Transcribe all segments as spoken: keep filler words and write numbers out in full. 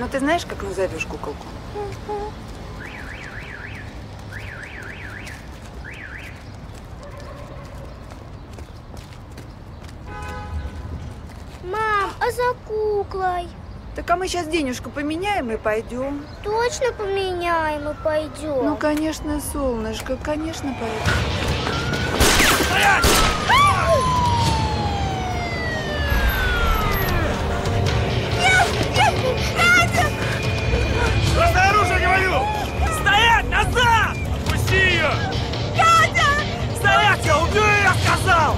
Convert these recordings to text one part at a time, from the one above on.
Ну, ты знаешь, как назовешь куколку? Мам, а за куклой? Так а мы сейчас денежку поменяем и пойдем. Точно поменяем и пойдем? Ну, конечно, солнышко, конечно, пойдем. Стоять! Бросай оружие, говорю! Стоять, назад! Отпусти ее! Катя! Стоять, я убью ее, сказал!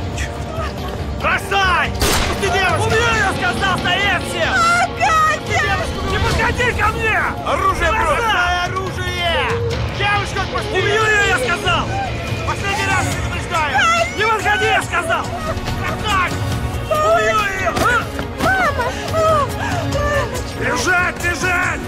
Бросай! Пусти девушку! Убью ее, сказал, стоять все! А, Катя! Не подходи ко мне! Оружие брось! Бросай оружие! Девушку отпусти! Убью ее, я сказал! Последний раз предупреждаю! Не подходи, я сказал! Бросай! Убью ее! Мама! Бежать, бежать!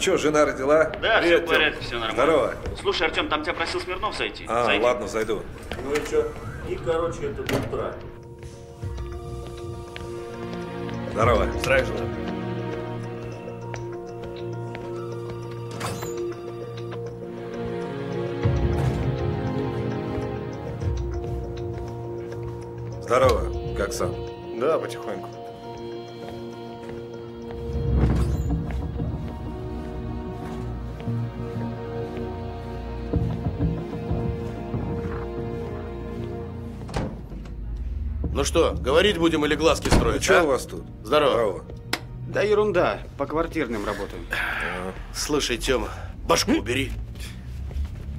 Что, жена родила? Да, привет, все в порядке, все нормально. Здорово. Слушай, Артем, там тебя просил Смирнов зайти. А, зайди. Ладно, зайду. Ну и что? И, короче, это до утра. Здорово. Здравия желаю. Здорово. Как сам? Да, потихоньку. Ну что, говорить будем или глазки строить? Ну, что а? у вас тут? Здорово. Здорово. Да ерунда, по квартирным работаем. А-а-а. Слушай, Тёма, башку убери.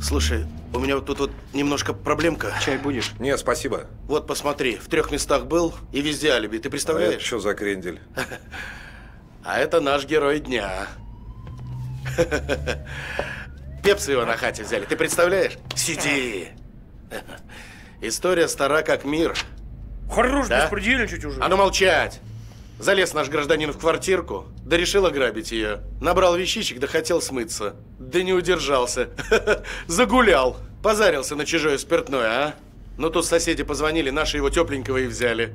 Слушай, у меня вот тут вот немножко проблемка. Чай будешь? Не, спасибо. Вот посмотри, в трех местах был и везде алиби. Ты представляешь? А это что за крендель? А это наш герой дня. Пепсы его на хате взяли, ты представляешь? Сиди. История стара как мир. Хорош, да? Беспредельничать уже. А ну молчать! Залез наш гражданин в квартирку, да решил ограбить ее. Набрал вещичек, да хотел смыться. Да не удержался. Загулял. Позарился на чужое спиртное, а? Ну тут соседи позвонили, наши его тепленького и взяли.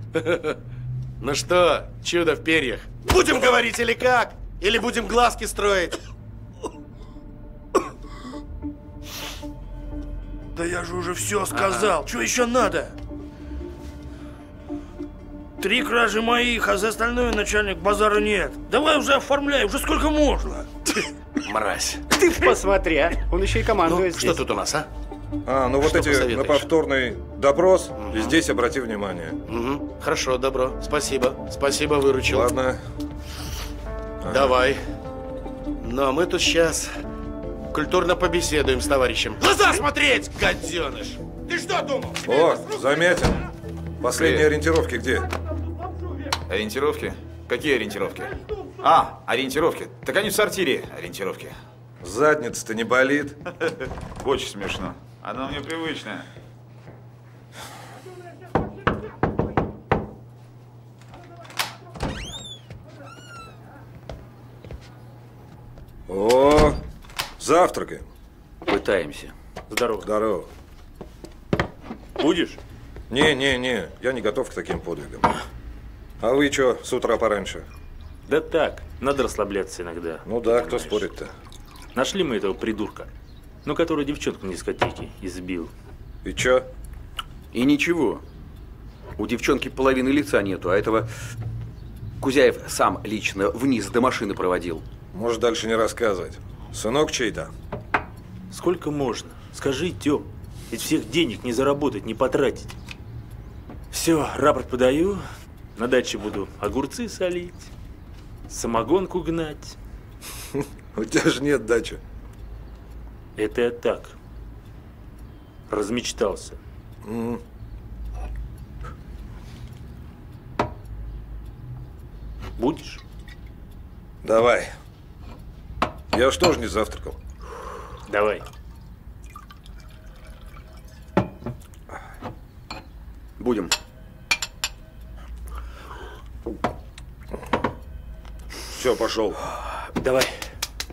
Ну что, чудо в перьях. Будем говорить или как? Или будем глазки строить? Да я же уже все сказал. Что еще надо? Три кражи моих, а за остальное, начальник, базара нет. Давай уже оформляй, уже сколько можно. Мразь. Ты посмотри, а. Он еще и командует здесь. Что тут у нас, а? А, ну вот эти на повторный допрос. И здесь обрати внимание. Хорошо, добро. Спасибо. Спасибо, выручил. Ладно. Давай. Ну, а мы тут сейчас культурно побеседуем с товарищем. Глаза смотреть, гаденыш! Ты что думал? О, заметил. Последние ориентировки где? Ориентировки? Какие ориентировки? А, ориентировки. Так они в сортире ориентировки. Задница-то не болит? Очень смешно. Она мне привычная. О, завтракаем. Пытаемся. Здорово. Здорово. Будешь? Не, не, не. Я не готов к таким подвигам. А вы что, с утра пораньше? Да так, надо расслабляться иногда. Ну да, кто спорит-то? Нашли мы этого придурка, ну, который девчонку на дискотеке избил. И чё? И ничего. У девчонки половины лица нету, а этого Кузяев сам лично вниз до машины проводил. Можешь дальше не рассказывать. Сынок чей-то? Сколько можно? Скажи, Тём, ведь всех денег не заработать, не потратить. Все, рапорт подаю, на даче буду огурцы солить, самогонку гнать. У тебя же нет дачи. Это я так, размечтался. Mm. Будешь? Давай. Я уж тоже не завтракал. Давай. Будем. Все, пошел. Давай.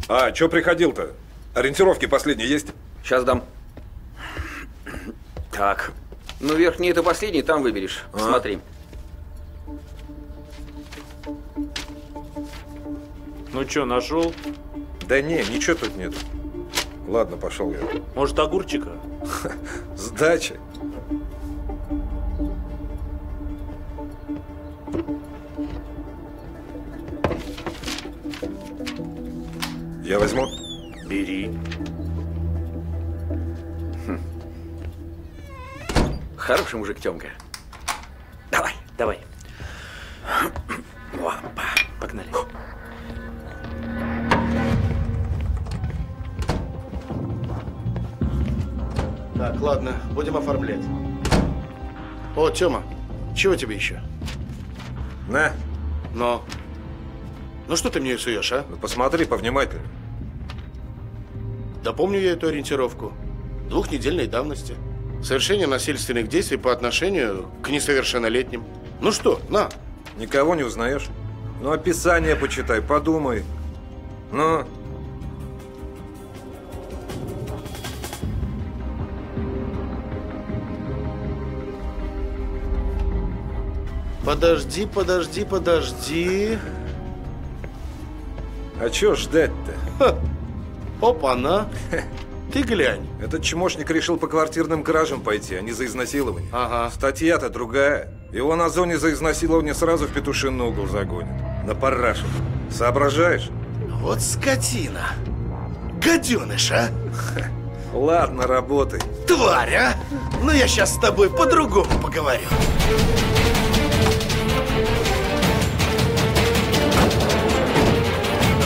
А, че приходил-то? Ориентировки последние есть? Сейчас дам. Так. Ну, верхний это последний, там выберешь. А? Смотри. Ну что, нашел? Да не, ничего тут нет. Ладно, пошел я. Может, огурчика? С дачи. Я возьму? Бери. Хм. Хороший мужик, Тёмка. Давай, давай. Опа, погнали. Так, ладно, будем оформлять. О, Тёма, чего тебе еще? На. Ну? Ну что ты мне суешь, а? Ну, посмотри повнимательнее. Да помню я эту ориентировку. Двухнедельной давности. Совершение насильственных действий по отношению к несовершеннолетним. Ну что, на. Никого не узнаешь. Ну, описание почитай, подумай. Ну. Подожди, подожди, подожди. А чё ждать-то? Опа-на! Ты глянь. Этот чмошник решил по квартирным кражам пойти, а не за изнасилование. Ага. Статья-то другая. Его на зоне за изнасилование сразу в петушиный угол загонят. На парашу. Соображаешь? Вот скотина. Гаденыш, а? Ладно, работай. Тварь, а? Ну я сейчас с тобой по-другому поговорю.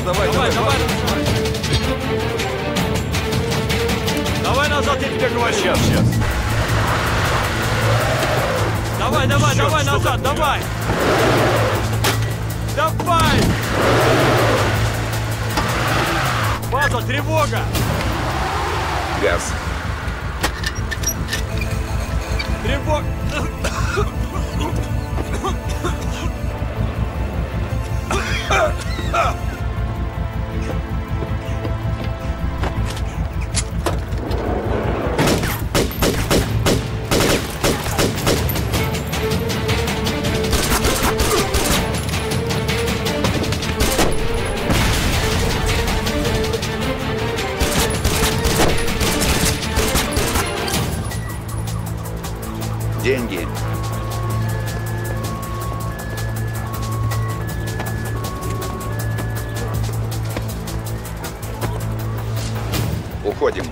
Давай, давай, давай, давай. Давай назад, я тебе говорю. Сейчас, сейчас. Давай, давай, черт, давай назад, давай. Давай. База, тревога. Газ. Тревога. Деньги. Уходим.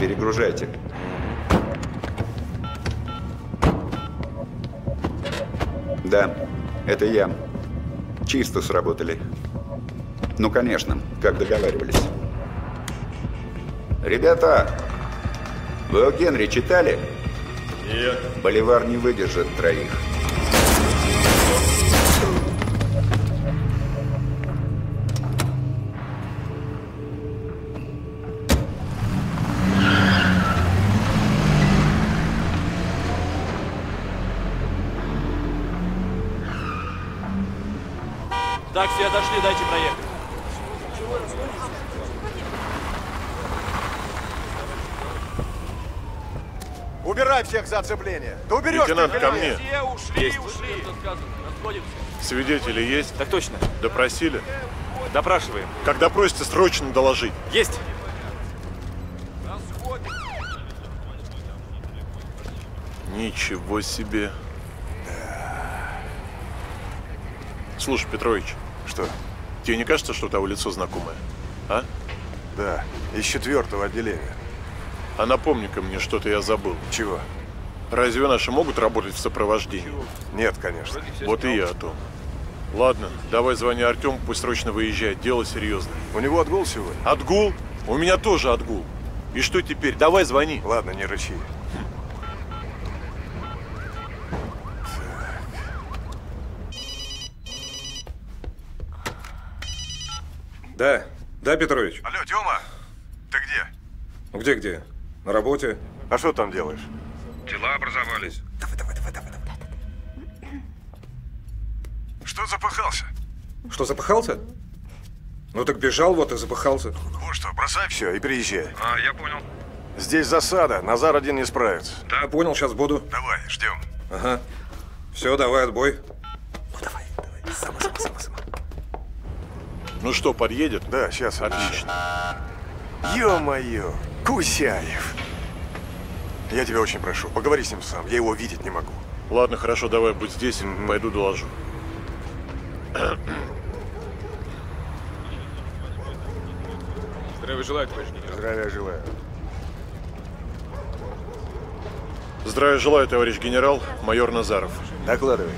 Перегружайте. Да, это я. Чисто сработали. Ну, конечно, как договаривались. Ребята, вы о Генри читали? Нет. Боливар не выдержит троих. Так, все дошли, дайте проехать. Убирай всех за оцепление. Да уберешь. Лейтенант, ты, ко мне. Все ушли, есть. Ушли. Свидетели есть? Так точно. Допросили? Допрашиваем. Когда просится, срочно доложить. Есть. Ничего себе. Да. Слушай, Петрович. Что? Тебе не кажется, что того лицо знакомое? А? Да. Из четвертого отделения. А напомни-ка мне, что-то я забыл. Чего? Разве наши могут работать в сопровождении? Нет, конечно. Вот и я о том. Ладно, давай звони Артему, пусть срочно выезжает. Дело серьезное. У него отгул сегодня? Отгул? У меня тоже отгул. И что теперь? Давай звони. Ладно, не рычи. Да. Да, Петрович. Алло, Тёма, ты где? Где-где? На работе. А что там делаешь? Дела образовались. Давай, давай, давай, давай, давай. Что запыхался? Что запыхался? Ну так бежал вот и запыхался. Вот что, бросай все и приезжай. А, я понял. Здесь засада, Назар один не справится. Да, понял, сейчас буду. Давай, ждем. Ага. Все, давай, отбой. Ну давай, давай. Сама, сама, сама, сама. Ну что, подъедет? Да, сейчас. Отлично. Ё-моё, Кузяев. Я тебя очень прошу, поговори с ним сам, я его видеть не могу. Ладно, хорошо, давай будь здесь, mm-hmm. пойду доложу. Здравия желаю, товарищ генерал. Здравия желаю. Здравия желаю, товарищ генерал, майор Назаров. Докладывай.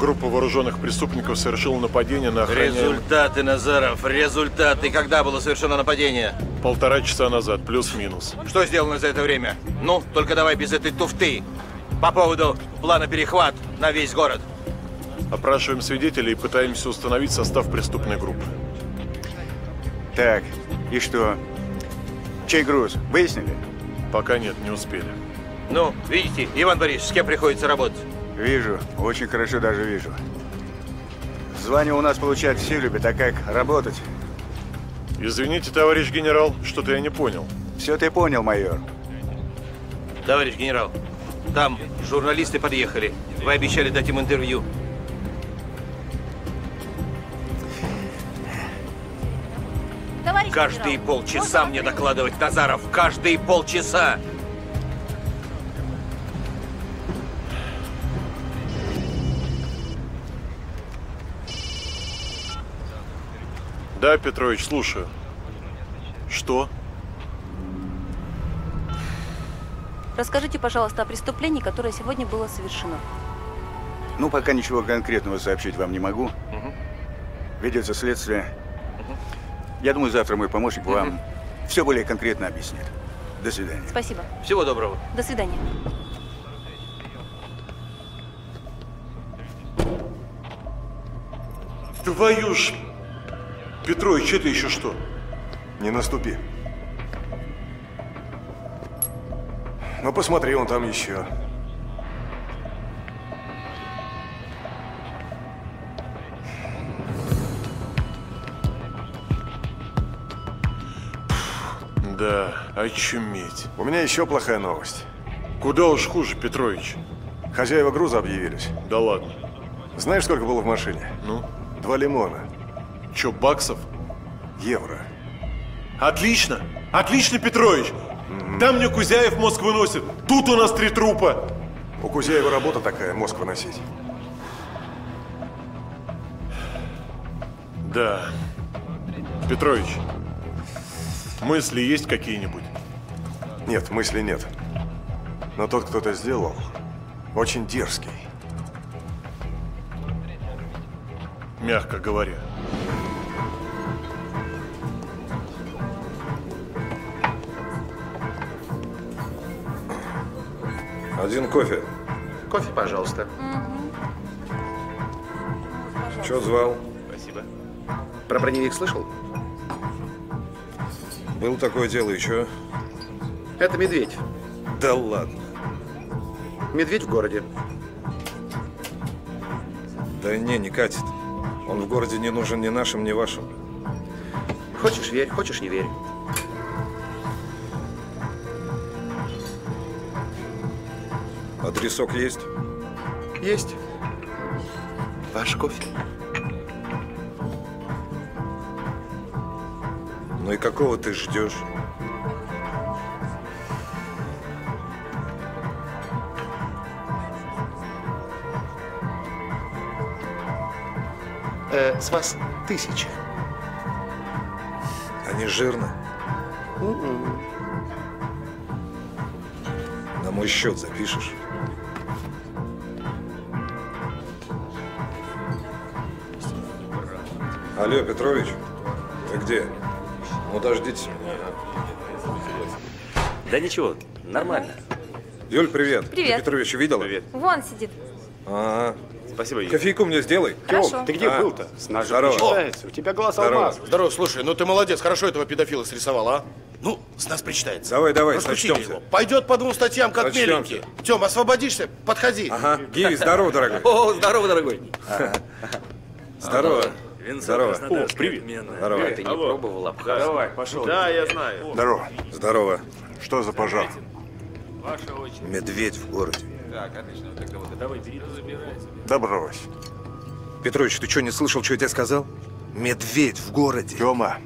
Группа вооруженных преступников совершила нападение на охраняемый... Результаты, Назаров, результаты. Когда было совершено нападение? Полтора часа назад, плюс-минус. Что сделано за это время? Ну, только давай без этой туфты. По поводу плана перехват на весь город. Опрашиваем свидетелей и пытаемся установить состав преступной группы. Так, и что? Чей груз? Выяснили? Пока нет, не успели. Ну, видите, Иван Борисович, с кем приходится работать? Вижу. Очень хорошо даже вижу. Звание у нас получать все любят, а как работать? Извините, товарищ генерал, что-то я не понял. Все ты понял, майор. Товарищ генерал, там журналисты подъехали. Вы обещали дать им интервью. Товарищ каждые генерал, полчаса мне открыть? Докладывать, Назаров, каждые полчаса. Да, Петрович, слушаю. Что? Расскажите, пожалуйста, о преступлении, которое сегодня было совершено. Ну, пока ничего конкретного сообщить вам не могу. Угу. Ведется следствие. Угу. Я думаю, завтра мой помощник угу. вам все более конкретно объяснит. До свидания. Спасибо. Всего доброго. До свидания. Твою ж... Петрович, это еще что? Не наступи. Ну, посмотри, он там еще. Да, очуметь. У меня еще плохая новость. Куда уж хуже, Петрович. Хозяева груза объявились. Да ладно. Знаешь, сколько было в машине? Ну? Два лимона. Че, баксов? Евро. Отлично! Отлично, Петрович! Mm-hmm. Там мне Кузяев мозг выносит, тут у нас три трупа. У Кузяева работа такая, мозг выносить. Да. Петрович, мысли есть какие-нибудь? Нет, мысли нет. Но тот, кто это сделал, очень дерзкий. Мягко говоря. Один кофе. Кофе, пожалуйста. Угу. Чё звал? Спасибо. Про броневик слышал? Было такое дело еще. Это Медведь. Да ладно. Медведь в городе. Да не, не катит. Он в городе не нужен ни нашим, ни вашим. Хочешь верь, хочешь не верь. Адресок есть? Есть. Ваш кофе. Ну и какого ты ждешь? Э, с вас тысяча. А не жирно? У-у. На мой счет запишешь? Алло, Петрович, ты где? Ну, дождитесь меня. Да ничего, нормально. Юль, привет. Привет. Ты Петрович увидела? Привет. Вон сидит. Ага. Спасибо, Юль. Кофейку мне сделай. Хорошо. Ты где а? был-то? С ножом. Здорово. У тебя глаз алмаз. Здорово, слушай, ну ты молодец, хорошо этого педофила срисовал, а? Ну, с нас причитается. Давай, давай, сочтемся. Пойдет по двум статьям, как сочтемся. Меленький. Тем, освободишься, подходи. Ага. Гиви, здорово, дорогой. О, здорово, дорогой. Здорово. Здорово. О, привет. Здорово. Ты не пробовал Абхаз? Давай, пошел. Да, я знаю. Здорово. Здорово. Что за пожар? Медведь в городе. Так, отлично. Тогда вот давай, бери, забирайся. Да брось. Петрович, ты что, не слышал, что я тебе сказал? Медведь в городе. Тёма,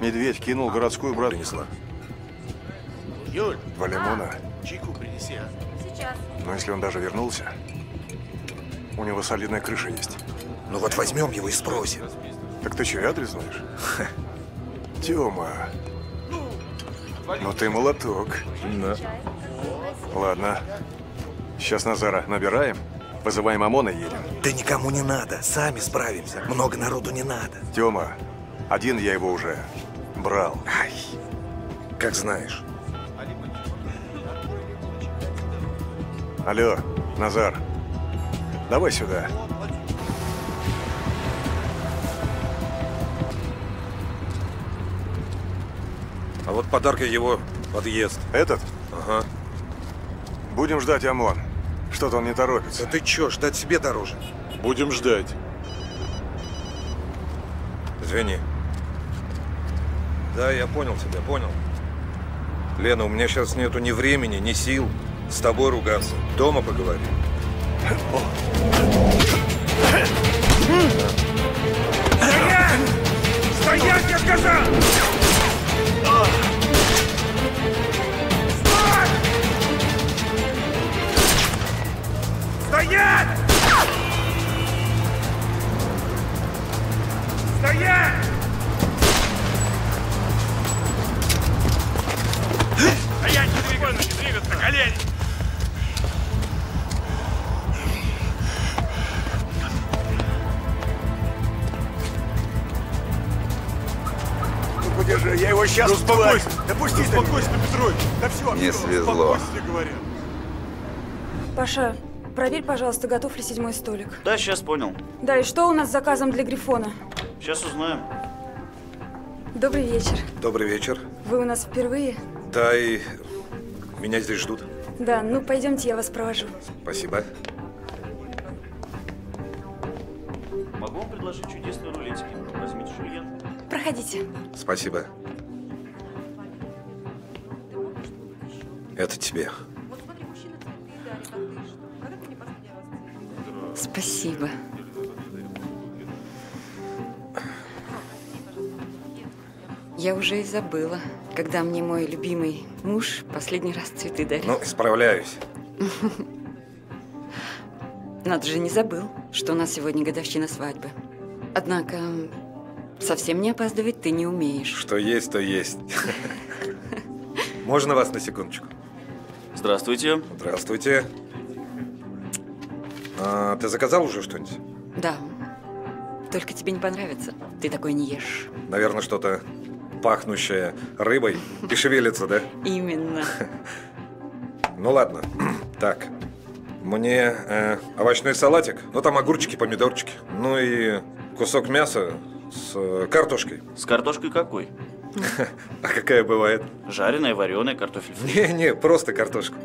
медведь кинул городскую брату. Принесла. Юль. Два лимона. А? Чайку принеси, а? Сейчас. Но если он даже вернулся, у него солидная крыша есть. Ну вот возьмем его и спросим. Так ты что, адрес знаешь? Тёма, ну ты молоток. Да. Ладно, сейчас Назара набираем, вызываем ОМОН и едем. Да никому не надо, сами справимся, много народу не надо. Тёма, один я его уже брал. Ай, как знаешь. Алло, Назар, давай сюда. А вот подарка его подъезд. Этот? Ага. Будем ждать ОМОН. Что-то он не торопится. Да ты чё, ждать себе дороже? Будем ждать. Извини. Да, я понял тебя, понял. Лена, у меня сейчас нету ни времени, ни сил с тобой ругаться. Дома поговорим. Стоять! Стоять, я сказал! Стоять! Стоять! Стоять! Не двигаться, не двигаться, колени! Ну, подержи, я его сейчас... Да успокойся! Да пустись, успокойся, Петрович! Да все, не свезло. Паша... Проверь, пожалуйста, готов ли седьмой столик. Да, сейчас понял. Да, и что у нас с заказом для Грифона? Сейчас узнаем. Добрый вечер. Добрый вечер. Вы у нас впервые? Да, и меня здесь ждут. Да, ну пойдемте, я вас провожу. Спасибо. Могу вам предложить чудесные рулетики. Возьмите жульен. Проходите. Спасибо. Это тебе. Спасибо. Я уже и забыла, когда мне мой любимый муж последний раз цветы дарил. Ну, справляюсь. Надо же, не забыл, что у нас сегодня годовщина свадьбы. Однако, совсем не опаздывать ты не умеешь. Что есть, то есть. Можно вас на секундочку? Здравствуйте. Здравствуйте. А, ты заказал уже что-нибудь? Да. Только тебе не понравится. Ты такое не ешь. Наверное, что-то пахнущее рыбой и шевелится, да? Именно. Ну ладно. Так. Мне э, овощной салатик, ну там огурчики, помидорчики. Ну и кусок мяса с э, картошкой. С картошкой какой? А какая бывает? Жареная, вареная, картофель фри. Не-не, просто картошку.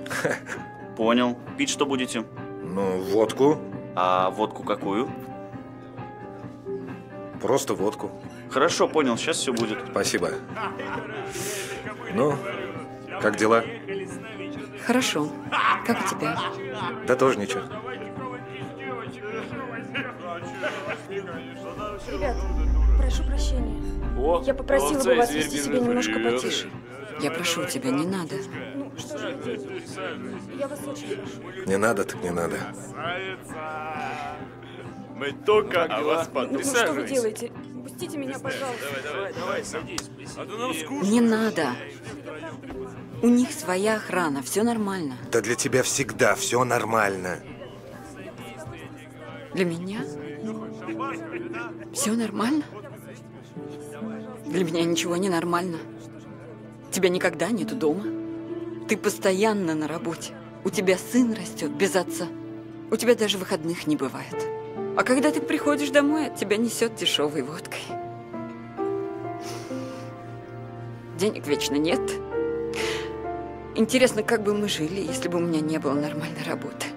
Понял. Пить что будете? Ну, водку. А водку какую? Просто водку. Хорошо, понял. Сейчас все будет. Спасибо. Ну, как дела? Хорошо. Как у тебя? Да тоже ничего. Ребят, прошу прощения. О, я попросила бы вас вести себя немножко потише. Я прошу тебя, не надо. Ну, что же вы делаете? Я вас очень прошу. Не надо, так не надо. Мы только о вас подписались. Ну, что вы делаете? Пустите меня, пожалуйста. Давай, давай, давай, садись. А то нам скучно. Не надо. У них своя охрана, все нормально. Да для тебя всегда все нормально. Для меня? Все нормально? Для меня ничего не нормально. Тебя никогда нету дома. Ты постоянно на работе. У тебя сын растет без отца. У тебя даже выходных не бывает. А когда ты приходишь домой, от тебя несет дешевой водкой. Денег вечно нет. Интересно, как бы мы жили, если бы у меня не было нормальной работы?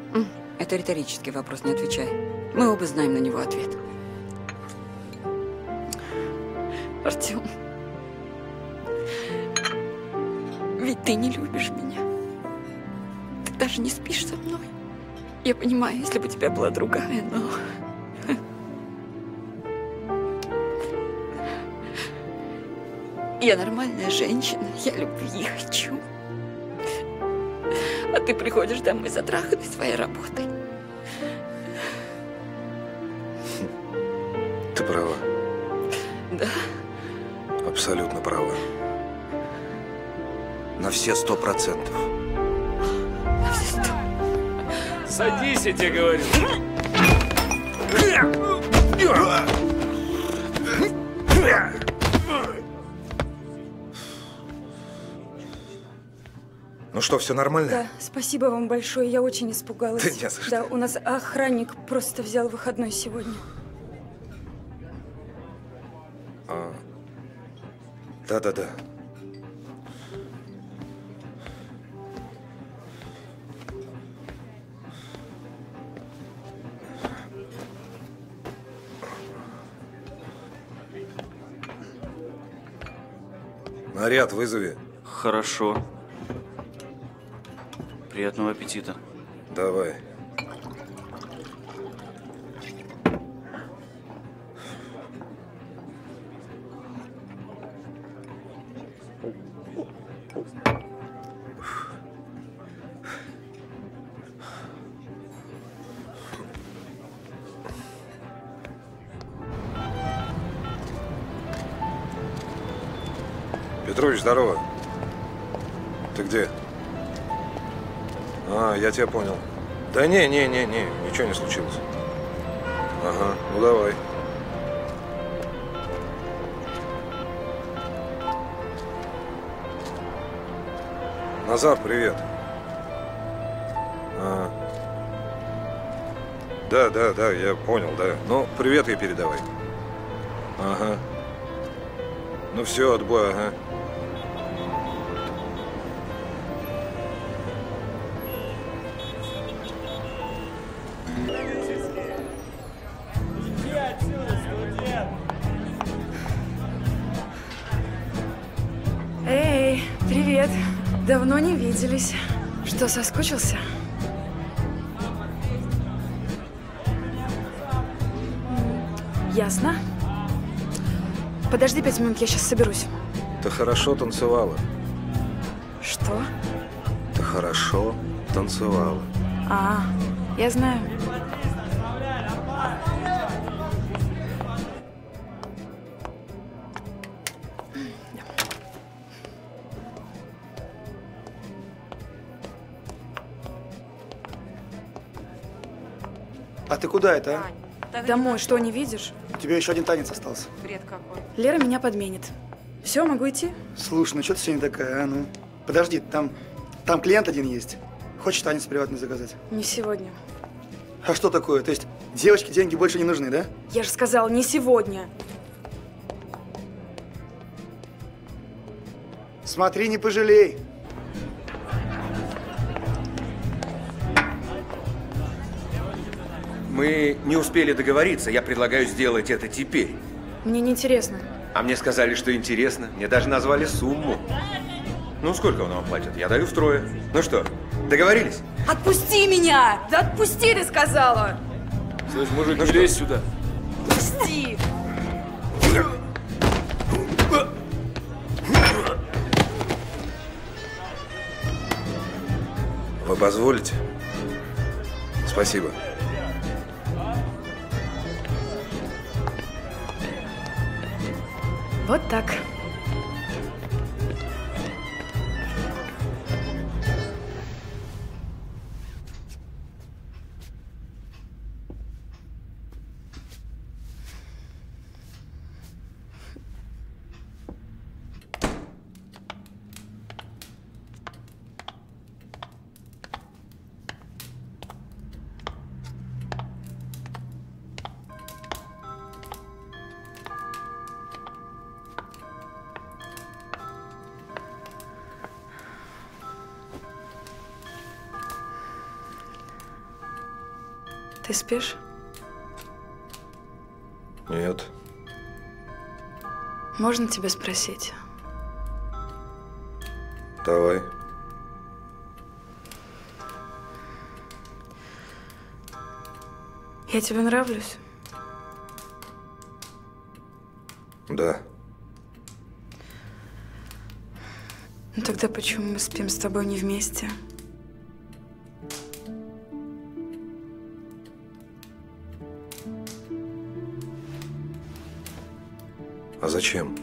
Это риторический вопрос, не отвечай. Мы оба знаем на него ответ. Артем, ведь ты не любишь меня. Ты даже не спишь со мной. Я понимаю, если бы у тебя была другая, но... Я нормальная женщина, я любви хочу. А ты приходишь домой затраханной своей работой. Ты права. Да. Абсолютно права. На все сто процентов. На все сто. Садись, я тебе говорю. Ну что, все нормально? Да, спасибо вам большое, я очень испугалась. Да не за что. Да, у нас охранник просто взял выходной сегодня. Да-да-да. Наряд вызови. Хорошо. Приятного аппетита. Давай. Петрович, здорово. Ты где? А, я тебя понял. Да не, не, не, не, ничего не случилось. Ага, ну давай. Назар, привет. А. Да, да, да, я понял, да. Ну, привет ей передавай. Ага. Ну все, отбой, ага. Давно не виделись. Что, соскучился? Ясно. Подожди пять минут, я сейчас соберусь. Ты хорошо танцевала. Что? Ты хорошо танцевала. А, я знаю. Ты куда это, а? Домой, что, не видишь? У тебя еще один танец остался. Бред какой. Лера меня подменит. Все, могу идти? Слушай, ну что ты сегодня такая, а? Ну, подожди, там, там клиент один есть. Хочешь танец приватный заказать? Не сегодня. А что такое? То есть девочке деньги больше не нужны, да? Я же сказала, не сегодня. Смотри, не пожалей. Мы не успели договориться, я предлагаю сделать это теперь. Мне не интересно. А мне сказали, что интересно. Мне даже назвали сумму. Ну, сколько он вам платит? Я даю втрое. Ну что, Договорились? Отпусти меня! Да отпусти, ты сказала! Слышь, мужик, ну не лезь сюда. Отпусти! Вы позволите? Спасибо. Вот так. Ты спишь? Нет. Можно тебя спросить? Давай. Я тебе нравлюсь? Да. Ну тогда почему мы спим с тобой не вместе? А зачем?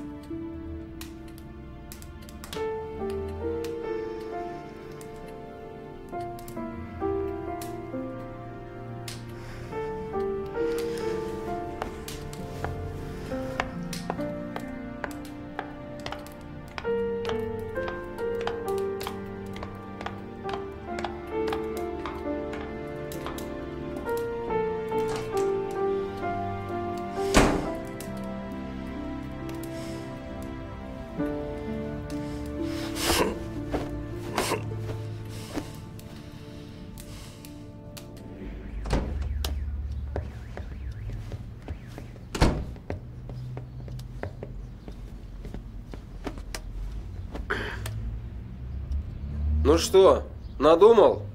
Ну что, надумал?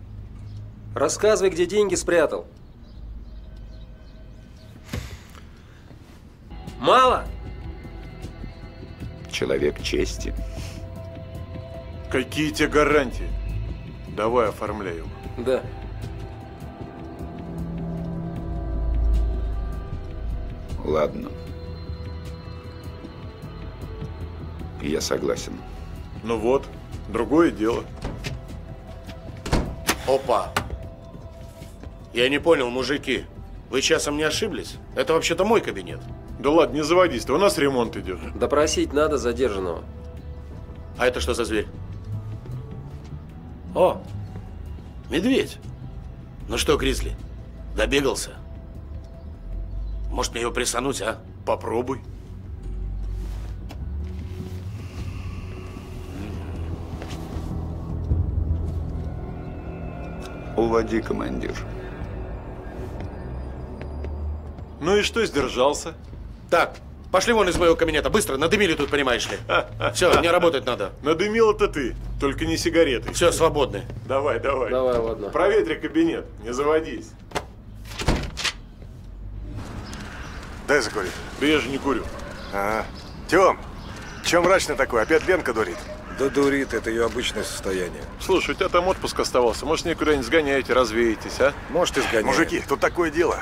Рассказывай, где деньги спрятал. Мало? Человек чести. Какие тебе гарантии? Давай оформляй его. Да. Ладно. Я согласен. Ну вот, другое дело. Опа! Я не понял, мужики, вы часом не ошиблись? Это вообще-то мой кабинет. Да ладно, не заводись, то у нас ремонт идет. Допросить надо задержанного. А это что за зверь? О, медведь. Ну что, Гризли, добегался? Может, мне его прессануть, а? Попробуй. Уводи, командир. Ну и что, сдержался? Так, пошли вон из моего кабинета, быстро, надымили тут, понимаешь ли. Все, мне работать надо. Надымил-то ты, только не сигареты. Все, свободны. Давай, давай. Давай, ладно. Проветри кабинет, не заводись. Дай закурить. Да я же не курю. А, Тём, чё мрачно такой, опять Ленка дурит? Да дурит, это ее обычное состояние. Слушай, у тебя там отпуск оставался. Может, никуда не сгоняете, развеетесь, а? Может, и сгоняете. Мужики, тут такое дело.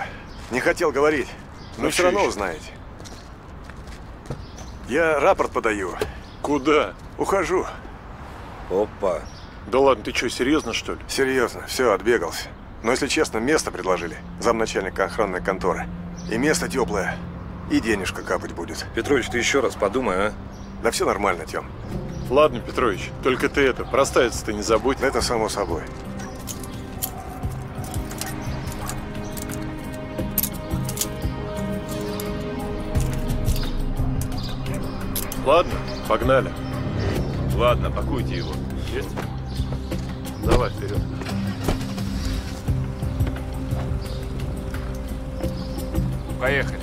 Не хотел говорить, но ну, все равно узнаете. Я рапорт подаю. Куда? Ухожу. Опа. Да ладно, ты что, серьезно, что ли? Серьезно, все, отбегался. Но, если честно, место предложили. Замначальника охранной конторы. И место теплое, и денежка капать будет. Петрович, ты еще раз подумай, а? Да все нормально, Тём. Ладно, Петрович, только ты это, проставиться-то не забудь. Это само собой. Ладно, погнали. Ладно, пакуйте его. Есть? Давай, вперед. Поехали.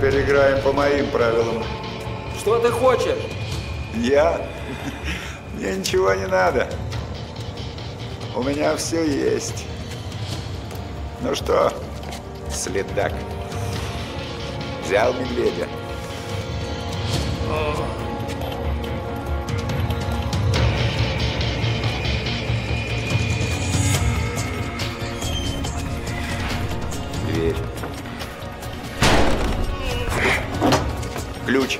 теперь играем по моим правилам. Что ты хочешь? Я? Мне ничего не надо. У меня все есть. Ну что, следак, взял медведя. Дверь. Ключ.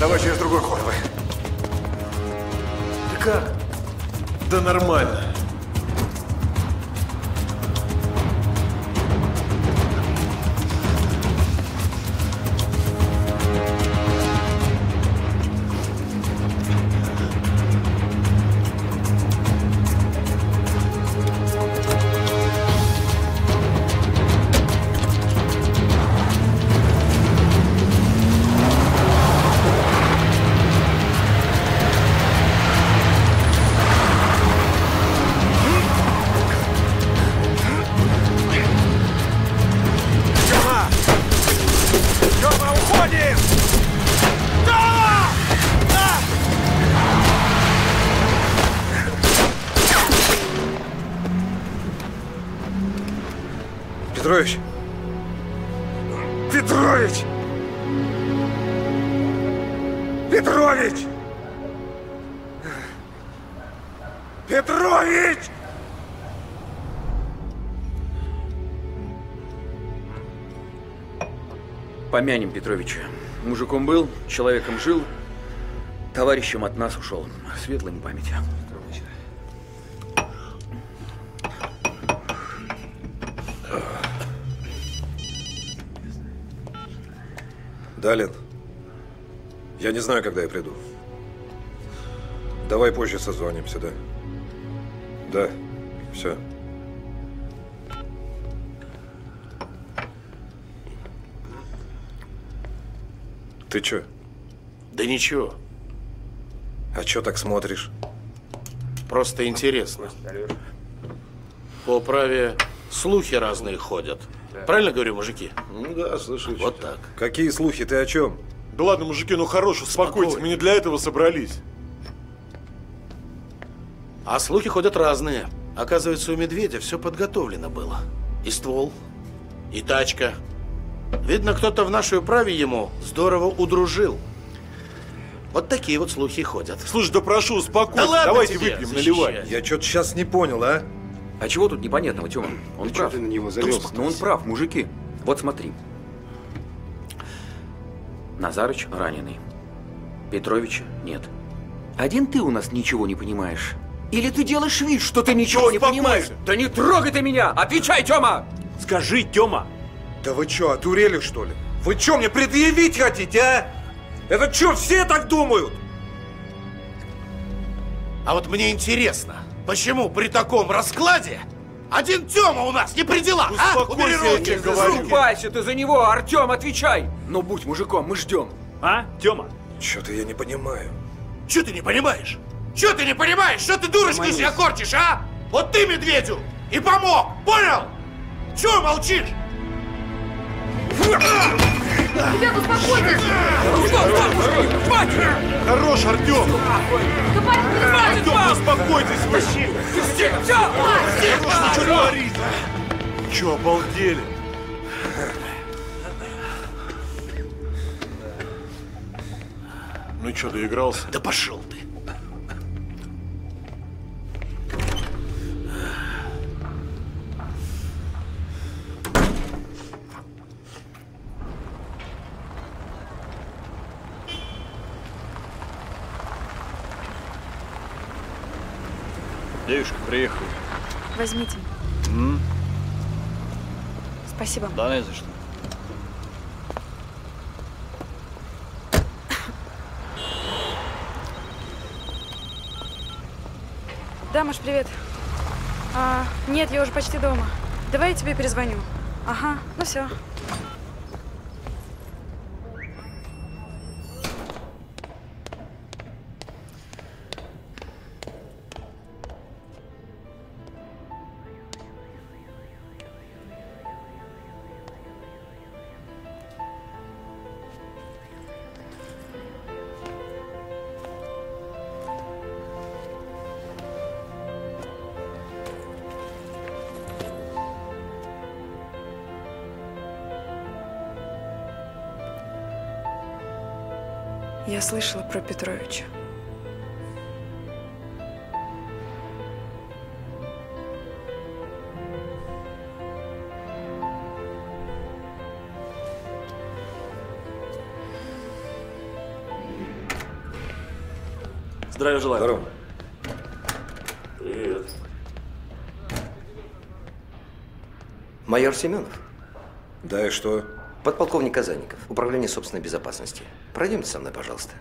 Давай через другой ход. Ты как? Да нормально. Петрович! Петрович! Петрович! Петрович! Помянем Петровича. Мужиком был, человеком жил, товарищем от нас ушел. Светлая ему память. Далин, я не знаю, когда я приду. Давай позже созвонимся, да? Да, все. Ты че? Да ничего. А че так смотришь? Просто интересно. По управе слухи разные ходят. Правильно говорю, мужики? Ну да, слышу. Вот так. Какие слухи? Ты о чем? Да ладно, мужики, ну хорош, успокойтесь. Мы не для этого собрались. А слухи ходят разные. Оказывается, у Медведя все подготовлено было. И ствол, и тачка. Видно, кто-то в нашей управе ему здорово удружил. Вот такие вот слухи ходят. Слушай, да прошу, успокойтесь. Да давайте тебе выпьем, наливай. Я что-то сейчас не понял, а? А чего тут непонятного, Тёма? Он прав. Ты на него залез? Но он прав, мужики. Вот смотри. Назарыч раненый. Петровича нет. Один ты у нас ничего не понимаешь. Или ты делаешь вид, что ты ничего не понимаешь? Да не трогай ты меня! Отвечай, Тёма! Скажи, Тёма! Да вы чё, одурели, что ли? Вы чё, мне предъявить хотите, а? Это чё, все так думают? А вот мне интересно. Почему при таком раскладе один Тёма у нас не при делах, а? Убери руки, говорю. Заступайся ты за него, Артём, отвечай. Ну, будь мужиком, мы ждем. А, Тёма? Чё-то я не понимаю. Чё ты не понимаешь? Чё ты не понимаешь? Что ты дурочку себя корчишь, а? Вот ты Медведю и помог, понял? Чё молчишь? Ребята, успокойтесь! Ну что, мужики, хватит! Хорош, Артем! Артем, успокойтесь вы! Хорош, ничего не говорит! Че, обалдели? Ну что, доигрался? Да пошел ты! Девушка, приехала. Возьмите. М? Спасибо. Да, не за что. Да, Маш, привет. А, нет, я уже почти дома. Давай я тебе перезвоню. Ага, ну все. Я слышала про Петровича. Здравия желаю. Здорово. Привет. Майор Семенов? Да, и что? Подполковник Казанников, Управление собственной безопасности. Пройдемте со мной, пожалуйста.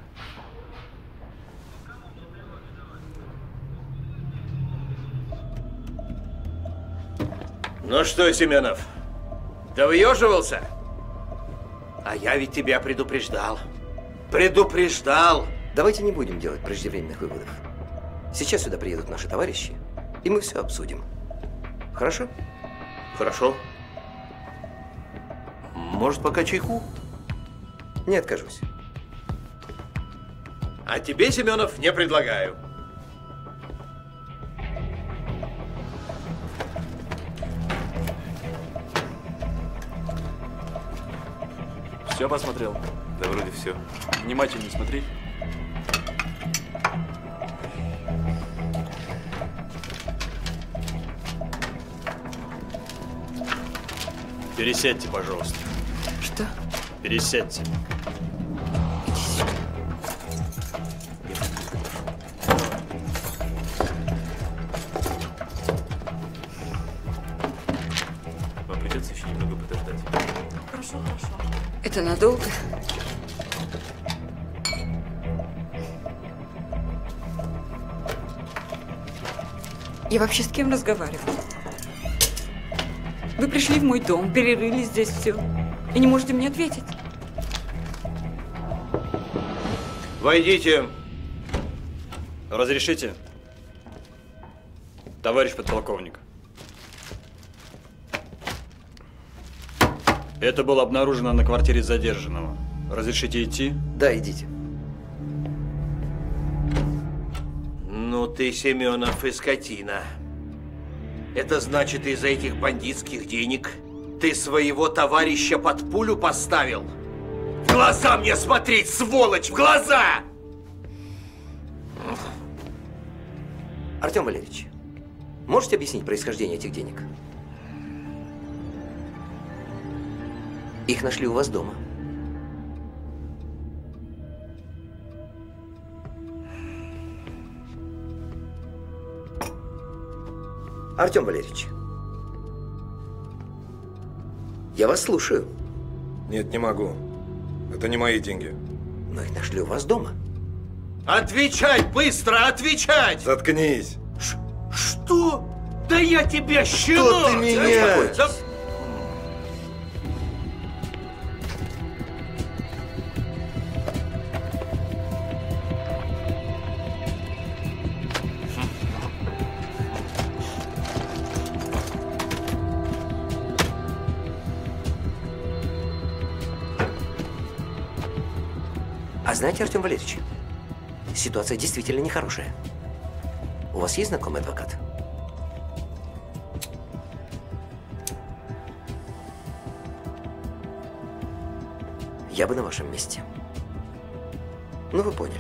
Ну что, Семенов, довыеживался? А я ведь тебя предупреждал. Предупреждал! Давайте не будем делать преждевременных выводов. Сейчас сюда приедут наши товарищи, и мы все обсудим. Хорошо? Хорошо. Может, пока чайку? Не откажусь. А тебе, Семенов, не предлагаю. Все посмотрел? Да вроде все. Внимательно смотри. Пересядьте, пожалуйста. Что? Пересядьте. Иди сюда. Вам придется еще немного подождать. Хорошо, хорошо. Это надолго? Я вообще с кем разговариваю? Вы пришли в мой дом, перерыли здесь все. И не можете мне ответить. Войдите. Разрешите? Товарищ подполковник. Это было обнаружено на квартире задержанного. Разрешите идти? Да, идите. Ну ты, Семенов, и скотина. Это значит, из-за этих бандитских денег ты своего товарища под пулю поставил? В глаза мне смотреть, сволочь! В глаза! Артем Валерьевич, можете объяснить происхождение этих денег? Их нашли у вас дома. Артем Валерьевич. Я вас слушаю. Нет, не могу. Это не мои деньги. Но их нашли у вас дома. Отвечать быстро, отвечать! Заткнись. Ш что? Да я тебя щенок! Что ты меня? Да... Знаете, Артем Валерьевич, ситуация действительно нехорошая. У вас есть знакомый адвокат? Я бы на вашем месте. Ну, вы поняли.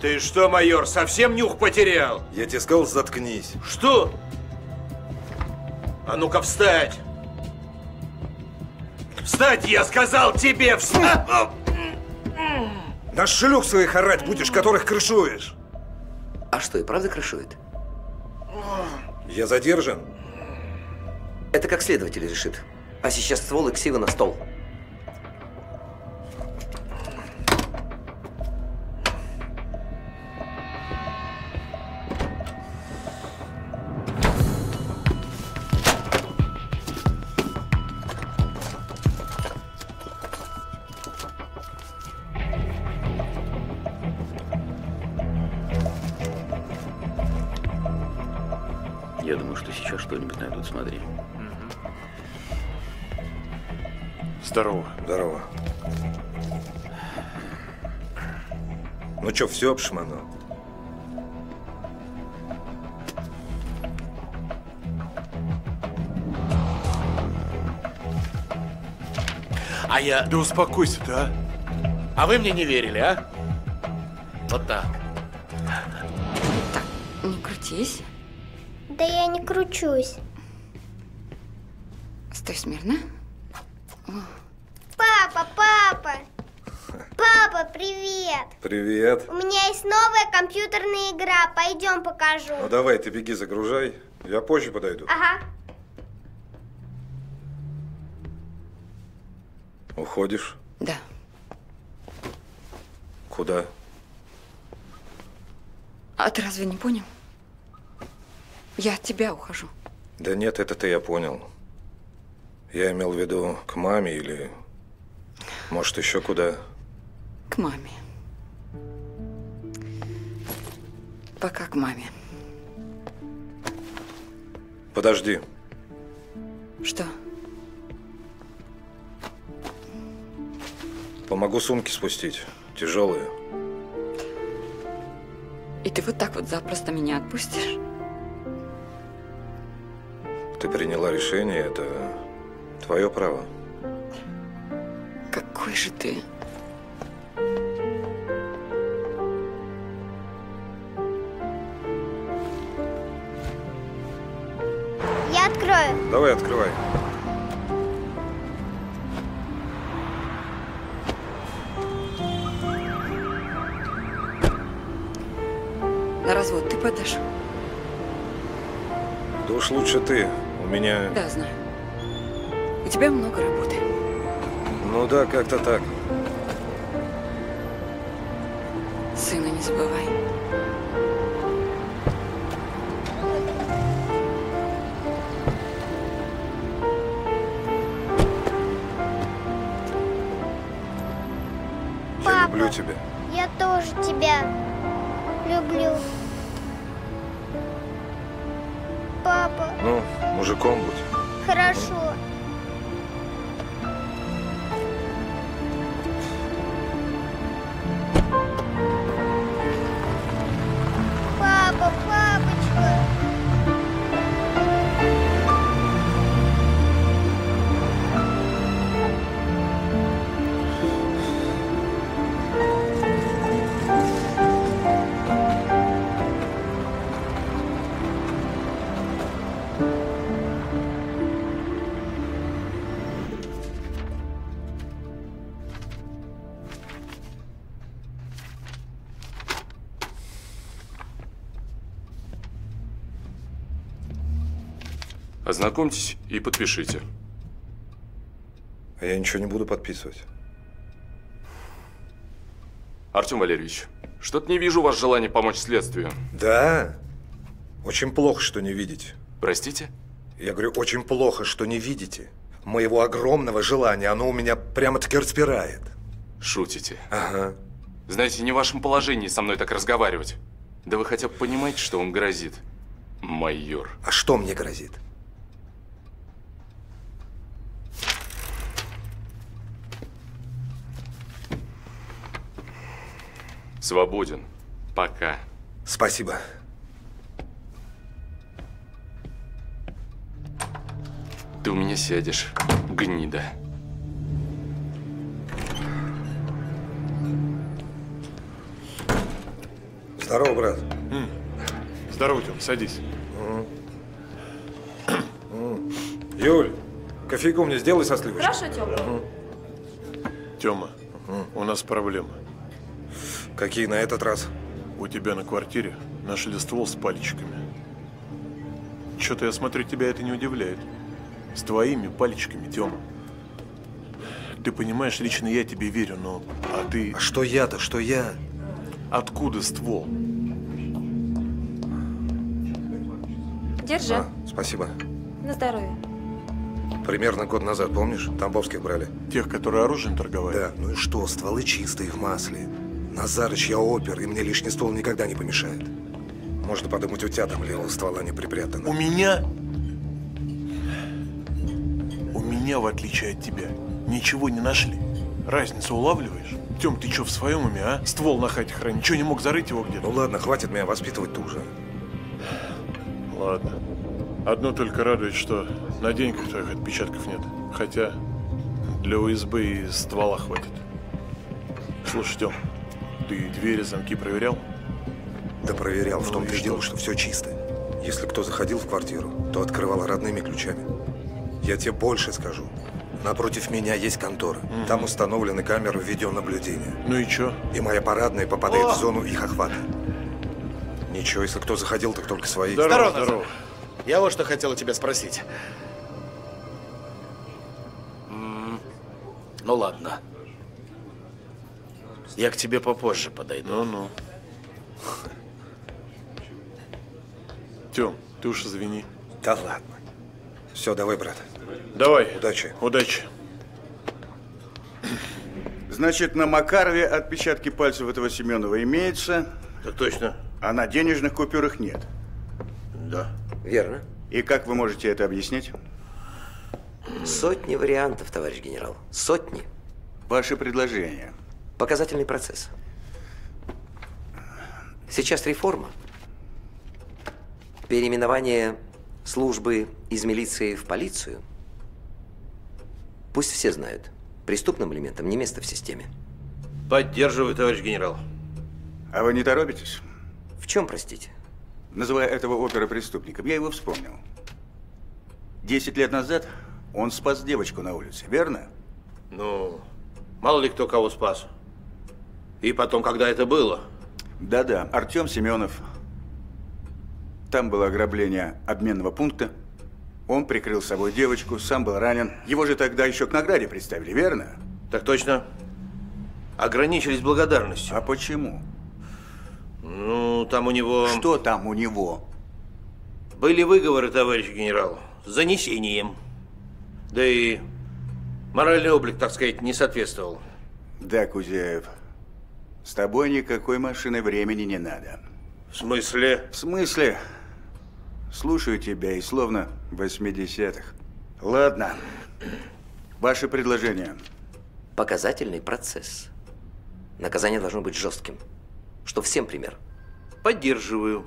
Ты что, майор, совсем нюх потерял? Я тебе сказал, заткнись. Что? А ну-ка, встать! Встать, я сказал тебе! Встать! На шлюх своих орать будешь, которых крышуешь. А что, и правда крышует? Я задержан. Это как следователь решит. А сейчас стволы ксивы на стол. Все обшманал. А я… Да успокойся ты, а! А вы мне не верили, а? Вот так. Так, не крутись. Да я не кручусь. Стой смирно. О. Папа, папа! Папа, привет! Привет. У меня есть новая компьютерная игра. Пойдем покажу. Ну давай, ты беги, загружай. Я позже подойду. Ага. Уходишь? Да. Куда? А ты разве не понял? Я от тебя ухожу. Да нет, это-то я понял. Я имел в виду к маме или, может, еще куда? К маме. Пока к маме. Подожди. Что? Помогу сумки спустить. Тяжелые. И ты вот так вот запросто меня отпустишь? Ты приняла решение, это твое право. Какой же ты? Я открою. Давай, открывай. На развод ты подашь? Да уж лучше ты. У меня… Да, знаю. У тебя много работы. Ну да, как-то так. Сына не забывай. Папа, я люблю тебя. Я тоже тебя люблю. Папа. Ну, мужиком будь. Хорошо. Папа, папочка. Ознакомьтесь и подпишите. А я ничего не буду подписывать. Артем Валерьевич, что-то не вижу у вас желания помочь следствию. Да, очень плохо, что не видите. Простите? Я говорю, очень плохо, что не видите. Моего огромного желания, оно у меня прямо-таки распирает. Шутите? Ага. Знаете, не в вашем положении со мной так разговаривать. Да вы хотя бы понимаете, что вам грозит, майор. А что мне грозит? Свободен. Пока. Спасибо. Ты у меня сядешь, гнида. Здорово, брат. Mm. Здорово, Тём, садись. Mm. Mm. Юль, кофейку мне сделай со сливочкой. Хорошо, Тёма. Mm. Тёма, mm. у нас проблема. Какие на этот раз? У тебя на квартире нашли ствол с пальчиками. Что-то я смотрю, тебя это не удивляет. С твоими пальчиками, Тёма. Ты понимаешь, лично я тебе верю, но… А ты… А что я-то? Что я? Откуда ствол? Держи. А, спасибо. На здоровье. Примерно год назад, помнишь? Тамбовских брали. Тех, которые оружием торговали? Да. Ну и что? Стволы чистые, в масле. Назарыч, я опер, и мне лишний ствол никогда не помешает. Можно подумать, у тебя там левого ствола не припрятано. У меня… У меня, в отличие от тебя, ничего не нашли. Разницу улавливаешь? Тём, ты чё, в своем уме, а? Ствол на хате хранишь. Чё, не мог зарыть его где-то? Ну ладно, хватит меня воспитывать ту же. Ладно. Одно только радует, что на деньгах твоих отпечатков нет. Хотя для УСБ и ствола хватит. Слушай, Тём, ты двери, замки проверял? Да проверял, ну, в том-то и дело, что все чисто. Если кто заходил в квартиру, то открывал родными ключами. Я тебе больше скажу. Напротив меня есть контора. Mm-hmm. Там установлены камеры видеонаблюдения. Ну и чё? И моя парадная попадает О! в зону их охвата. Ничего, если кто заходил, так только свои. Здорово, здорово. здорово. Я вот что хотел у тебя спросить. Mm-hmm. Ну ладно. Я к тебе попозже подойду. Ну-ну. Тём, ты уж извини. Да ладно. Все, давай, брат. Давай. Удачи. Удачи. Значит, на Макарове отпечатки пальцев этого Семенова имеются. Да точно. А на денежных купюрах нет. Да. Верно. И как вы можете это объяснить? Сотни вариантов, товарищ генерал. Сотни. Ваши предложения. Показательный процесс. Сейчас реформа. Переименование службы из милиции в полицию. Пусть все знают, преступным элементам не место в системе. Поддерживаю, товарищ генерал. А вы не торопитесь? В чем, простите? Называя этого опера преступником, я его вспомнил. Десять лет назад он спас девочку на улице, верно? Ну, мало ли кто кого спас. И потом, когда это было? Да-да, Артем Семенов. Там было ограбление обменного пункта. Он прикрыл собой девочку, сам был ранен. Его же тогда еще к награде представили, верно? Так точно. Ограничились благодарностью. А почему? Ну, там у него… Что там у него? Были выговоры, товарищ генерал, с занесением. Да и моральный облик, так сказать, не соответствовал. Да, Кузяев, с тобой никакой машины времени не надо. В смысле? В смысле? Слушаю тебя и словно в восьмидесятых. Ладно. Ваше предложение. Показательный процесс. Наказание должно быть жестким. Что всем пример. Поддерживаю.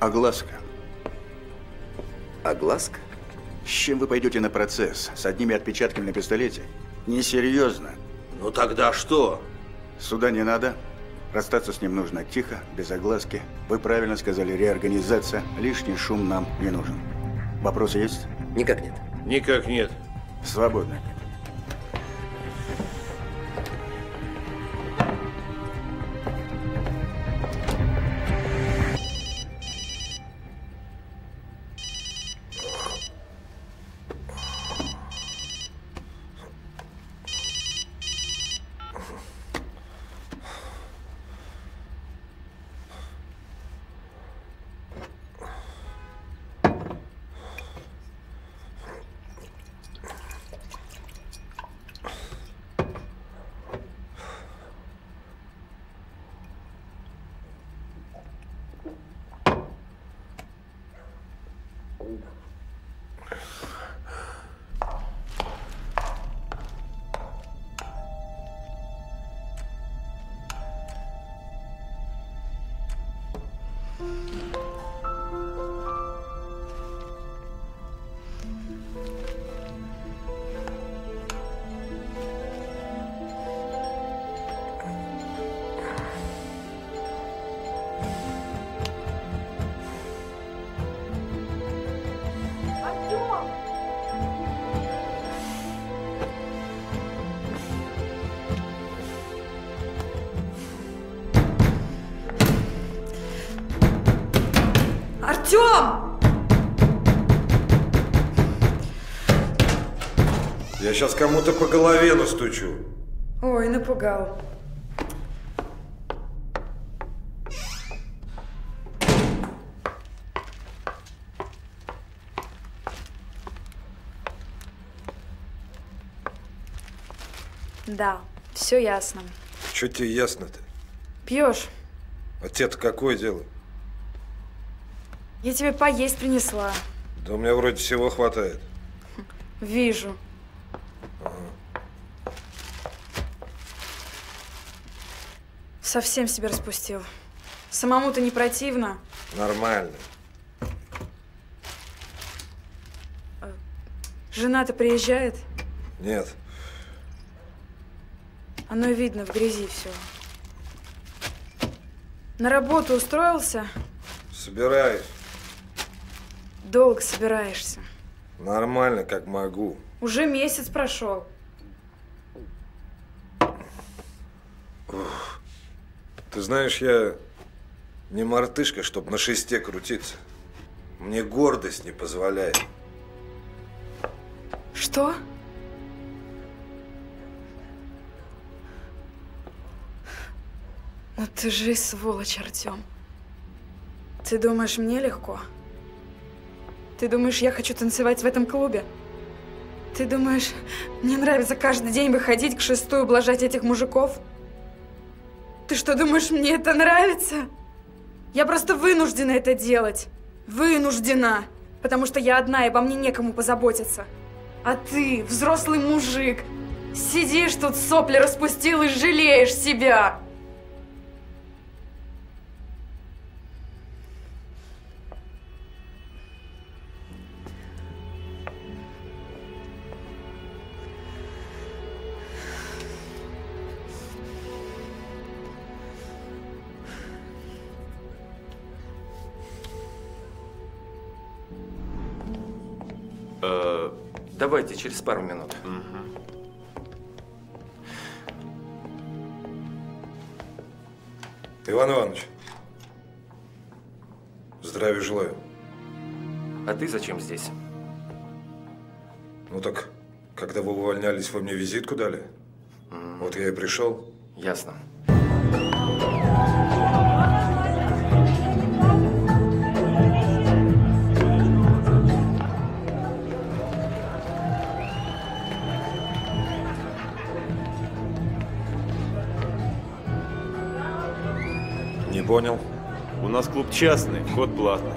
Огласка. Огласка? С чем вы пойдете на процесс? С одними отпечатками на пистолете? Несерьезно. Ну тогда что? Суда не надо. Расстаться с ним нужно тихо, без огласки. Вы правильно сказали, реорганизация. Лишний шум нам не нужен. Вопросы есть? Никак нет. Никак нет. Свободно. Я сейчас кому-то по голове настучу. Ой, напугал. Да, все ясно. Чё тебе ясно-то? Пьешь. А тебе-то какое дело? Я тебе поесть принесла. Да у меня вроде всего хватает. Вижу. Ага. Совсем себя распустил. Самому-то не противно? Нормально. Жена-то приезжает? Нет. Оно видно, в грязи все. На работу устроился? Собираюсь. Долго собираешься? Нормально, как могу. Уже месяц прошел. Ух. Ты знаешь, я не мартышка, чтобы на шесте крутиться. Мне гордость не позволяет. Что? Ну ты же сволочь, Артем. Ты думаешь, мне легко? Ты думаешь, я хочу танцевать в этом клубе? Ты думаешь, мне нравится каждый день выходить к шесту и ублажать этих мужиков? Ты что, думаешь, мне это нравится? Я просто вынуждена это делать. Вынуждена. Потому что я одна, и обо мне некому позаботиться. А ты, взрослый мужик, сидишь тут, сопли распустил и жалеешь себя. Давайте через пару минут. Угу. Иван Иванович, здравия желаю. А ты зачем здесь? Ну так, когда вы увольнялись, вы мне визитку дали. Mm. Вот я и пришел. Ясно. Понял. У нас клуб частный, вход платный.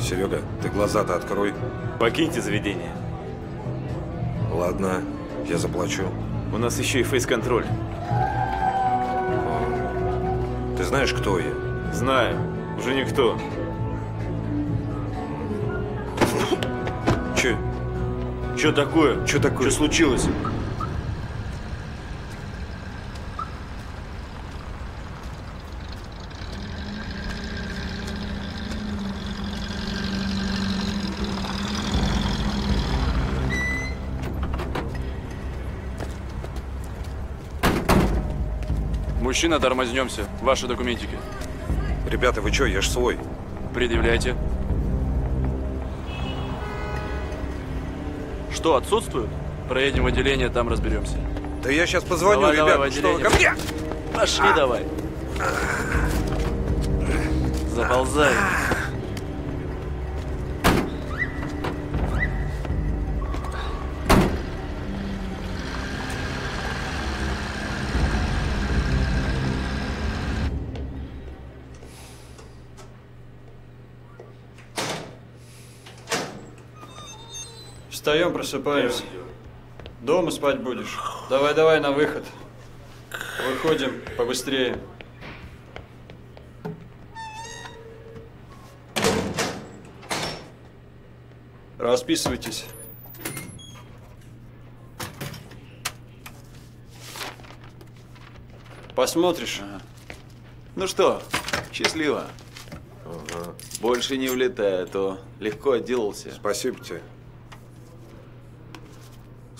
Серега, ты глаза-то открой. Покиньте заведение. Ладно, я заплачу. У нас еще и фейс-контроль. Ты знаешь, кто я? Знаю. Уже никто. Че? Че такое? Че такое? Че случилось? Мужчина, тормознемся. Ваши документики. Ребята, вы чё? Я ж свой. Предъявляйте. Что, отсутствует? Проедем в отделение, там разберемся. Да я сейчас позвоню, давай, ребят. Давай, что, ко мне? Пошли, а. Давай. Заползай. Встаем, просыпаемся. Дома спать будешь. Давай, давай, на выход. Выходим побыстрее. Расписывайтесь. Посмотришь? Ага. Ну что, счастливо. Ага. Больше не влетай, а то легко отделался. Спасибо тебе.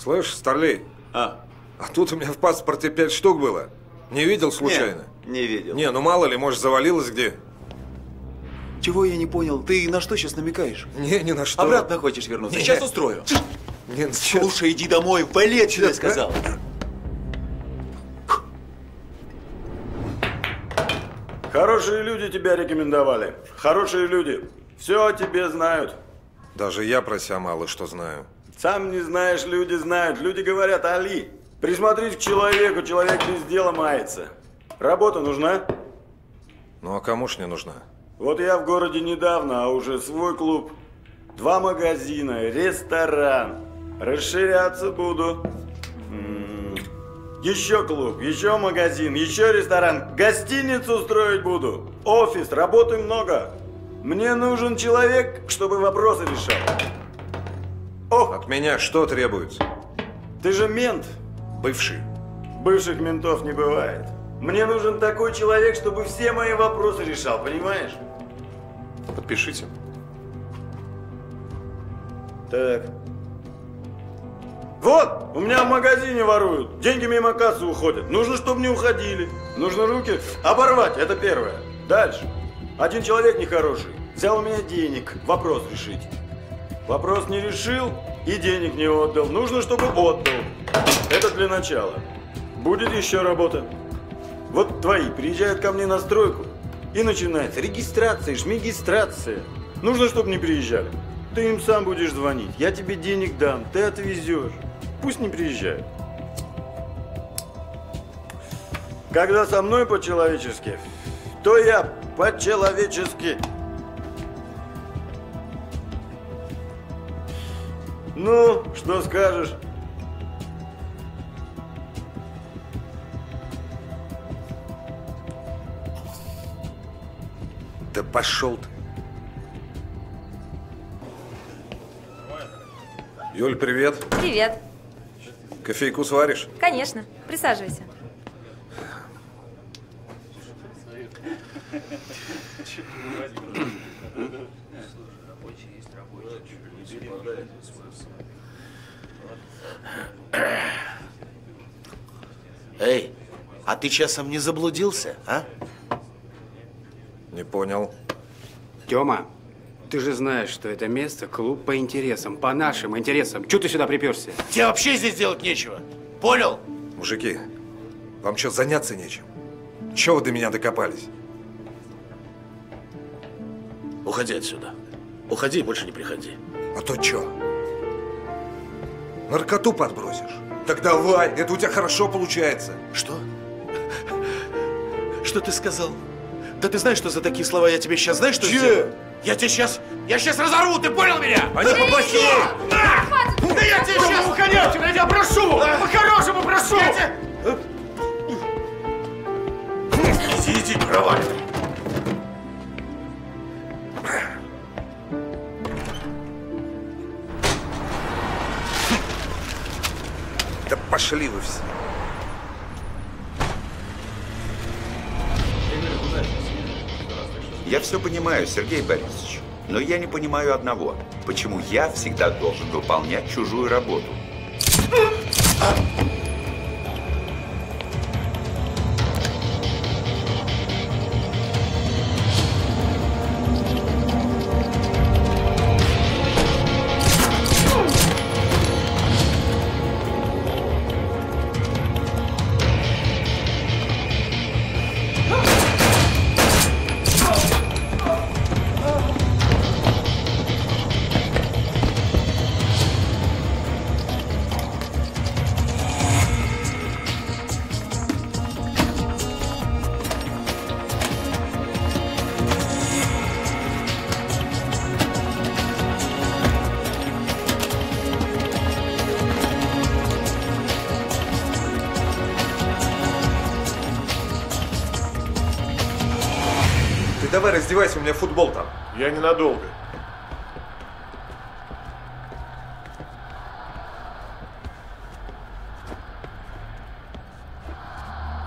Слышь, Старлей, а? А тут у меня в паспорте пять штук было. Не видел случайно? Не, не видел. Не, ну мало ли, может, завалилось где. Чего я не понял? Ты на что сейчас намекаешь? Не, не на что. Обратно хочешь вернуться? Не. Сейчас устрою. Не, ну, слушай, иди домой, валет, что я сказал. Хорошие люди тебя рекомендовали. Хорошие люди. Все о тебе знают. Даже я про себя мало что знаю. Сам не знаешь, люди знают. Люди говорят: Али, присмотрись к человеку, человек без дела мается. Работа нужна? Ну, а кому ж не нужна? Вот я в городе недавно, а уже свой клуб. Два магазина, ресторан. Расширяться буду. М-м-м. Еще клуб, еще магазин, еще ресторан. Гостиницу строить буду. Офис, работы много. Мне нужен человек, чтобы вопросы решал. Ох. От меня что требуется? Ты же мент. Бывший. Бывших ментов не бывает. Мне нужен такой человек, чтобы все мои вопросы решал, понимаешь? Подпишите. Так. Вот! У меня в магазине воруют. Деньги мимо кассы уходят. Нужно, чтобы не уходили. Нужно руки оборвать. Это первое. Дальше. Один человек нехороший. Взял у меня денег. Вопрос решить. Вопрос не решил и денег не отдал. Нужно, чтобы отдал. Это для начала. Будет еще работа. Вот твои приезжают ко мне на стройку и начинается регистрация, жмигистрация. Нужно, чтобы не приезжали. Ты им сам будешь звонить. Я тебе денег дам, ты отвезешь. Пусть не приезжают. Когда со мной по-человечески, то я по-человечески. Ну, что скажешь? Да пошел ты. Юль, привет. Привет. Кофейку сваришь? Конечно. Присаживайся. Эй, а ты часом не заблудился, а? Не понял. Тёма, ты же знаешь, что это место клуб по интересам, по нашим интересам. Чё ты сюда припёрся? Тебе вообще здесь делать нечего. Понял? Мужики, вам что, заняться нечем? Чё вы до меня докопались? Уходи отсюда. Уходи и больше не приходи. А то чё? Наркоту подбросишь? Так давай, это у тебя хорошо получается. Что? Что ты сказал? Да ты знаешь, что за такие слова я тебе сейчас, знаешь, что сделаю? Я тебе сейчас, я сейчас разорву, ты понял меня? Они поплохие! Да, да я тебе сейчас! Уходи отсюда, я тебя прошу! Да. По-хорошему прошу! Я тебя... Иди, иди, кровать! Да пошли вы все! Я все понимаю, Сергей Борисович, но я не понимаю одного. Почему я всегда должен выполнять чужую работу? Раздевайся, у меня футбол там. Я ненадолго.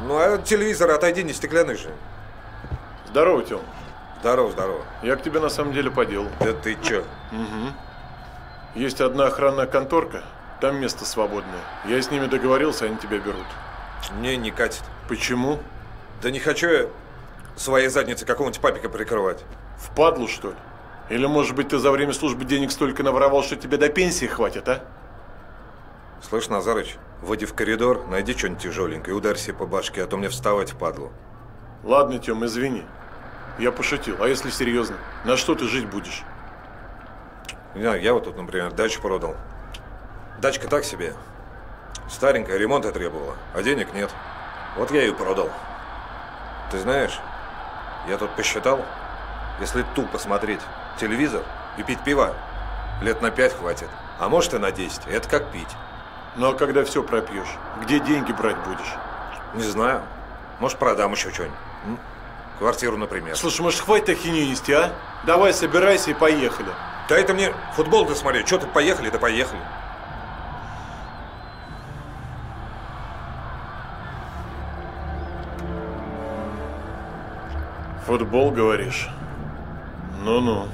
Ну, а от телевизора отойди, не стеклянный же. Здорово, Тём. Здорово, здорово. Я к тебе на самом деле по делу. Да ты чё? Угу. Есть одна охранная конторка, там место свободное. Я с ними договорился, они тебя берут. Мне не катит. Почему? Да не хочу я... своей задницы какого-нибудь папика прикрывать. Впадлу, что ли? Или, может быть, ты за время службы денег столько наворовал, что тебе до пенсии хватит, а? Слышь, Назарыч, выйди в коридор, найди что-нибудь тяжеленькое и ударь себе по башке, а то мне вставать впадлу. Ладно, Тём, извини. Я пошутил. А если серьезно, на что ты жить будешь? Я, я вот тут, например, дачу продал. Дачка так себе. Старенькая, ремонта требовала, а денег нет. Вот я ее продал. Ты знаешь... Я тут посчитал, если тупо смотреть телевизор и пить пиво, лет на пять хватит, а может и на десять, это как пить. Ну а когда все пропьешь, где деньги брать будешь? Не знаю, может продам еще что-нибудь, квартиру, например. Слушай, может хватит ахинею нести, а? Давай собирайся и поехали. Да это мне футбол-то смотреть, что тут поехали, да поехали. Футбол, говоришь? Ну-ну.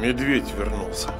Медведь вернулся.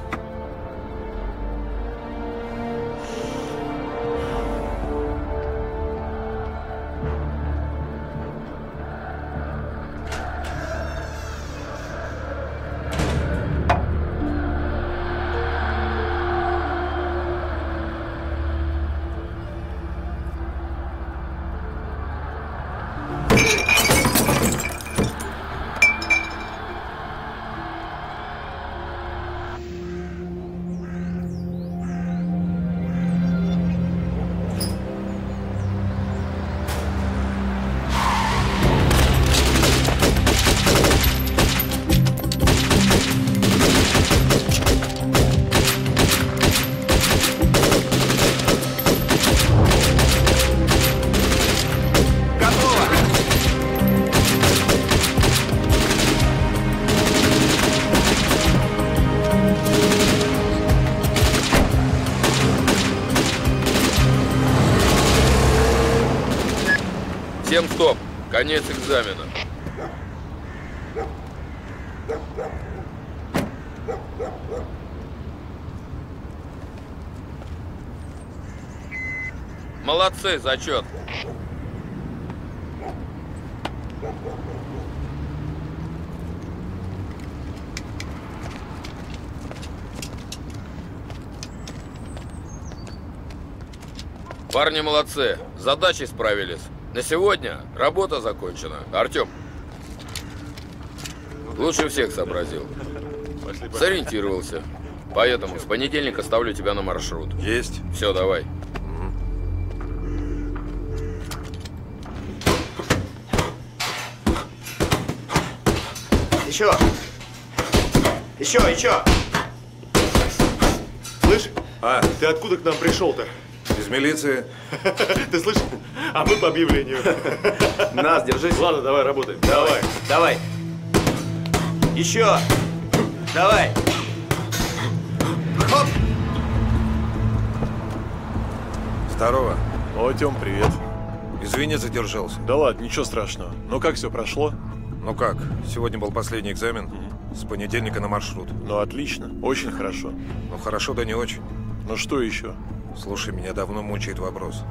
Всем стоп! Конец экзамена. Молодцы, зачет. Парни молодцы, задачи справились. На сегодня работа закончена. Артем, лучше всех сообразил. Сориентировался. Поэтому с понедельника ставлю тебя на маршрут. Есть. Все, давай. Еще. Еще, еще. Слышь, а ты откуда к нам пришел-то? Из милиции. Ты слышишь? А мы по объявлению. Нас, держись. Ладно, давай, работаем. Давай. Давай. Еще. Давай. Хоп. Здорово. О, Тём, привет. Извини, задержался. Да ладно, ничего страшного. Ну как все прошло? Ну как, сегодня был последний экзамен. С понедельника на маршрут. Ну отлично, очень хорошо. Ну хорошо, да не очень. Ну что еще? Слушай, меня давно мучает вопрос.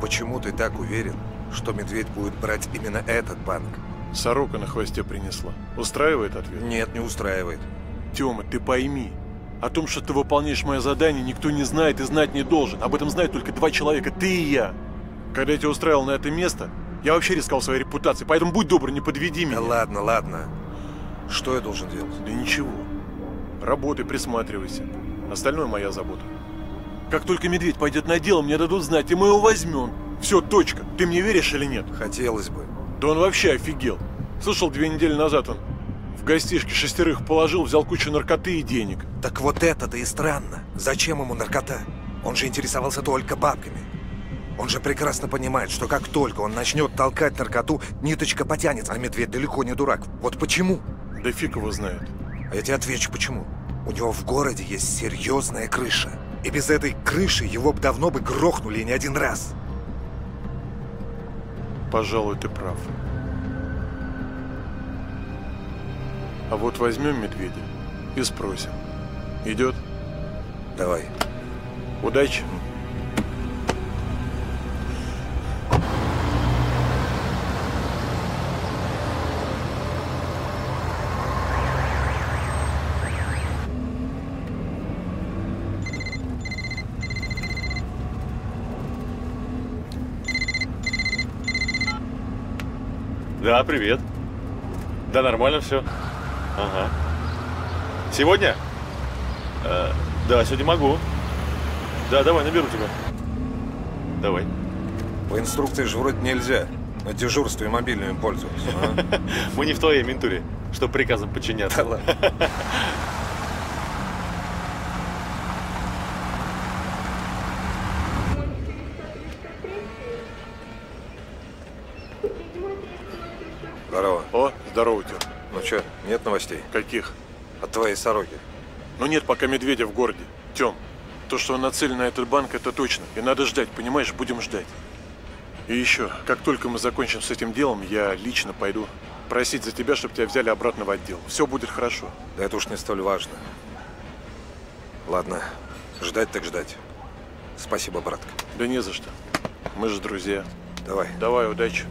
Почему ты так уверен, что Медведь будет брать именно этот банк? Сорока на хвосте принесла. Устраивает ответ? Нет, не устраивает. Тёма, ты пойми, о том, что ты выполняешь мое задание, никто не знает и знать не должен. Об этом знают только два человека, ты и я. Когда я тебя устраивал на это место, я вообще рисковал своей репутацией, поэтому будь добр, не подведи меня. Да ладно, ладно. Что я должен делать? Да ничего. Работай, присматривайся. Остальное моя забота. Как только Медведь пойдет на дело, мне дадут знать, и мы его возьмем. Все, точка. Ты мне веришь или нет? Хотелось бы. Да он вообще офигел. Слышал, две недели назад он в гостишке шестерых положил, взял кучу наркоты и денег. Так вот это-то и странно. Зачем ему наркота? Он же интересовался только бабками. Он же прекрасно понимает, что как только он начнет толкать наркоту, ниточка потянется, а Медведь далеко не дурак. Вот почему? Да фиг его знает. А я тебе отвечу, почему. У него в городе есть серьезная крыша. И без этой крыши его бы давно бы грохнули не один раз. Пожалуй, ты прав. А вот возьмем Медведя и спросим. Идет? Давай. Удачи. Да, привет. Да, нормально все. Ага. Сегодня? Э, да, сегодня могу. Да, давай, наберу тебя. Давай. По инструкции же вроде нельзя. На дежурстве мобильными пользоваться. Мы не в твоей ментуре, что приказам подчиняться. Здорово, Тём. Ну чё, нет новостей? Каких? От твоей сороки. Ну нет пока Медведя в городе. Тём, то, что он нацелен на этот банк, это точно. И надо ждать, понимаешь? Будем ждать. И еще, как только мы закончим с этим делом, я лично пойду просить за тебя, чтобы тебя взяли обратно в отдел. Все будет хорошо. Да это уж не столь важно. Ладно, ждать так ждать. Спасибо, братка. Да не за что. Мы же друзья. Давай. Давай, удачи.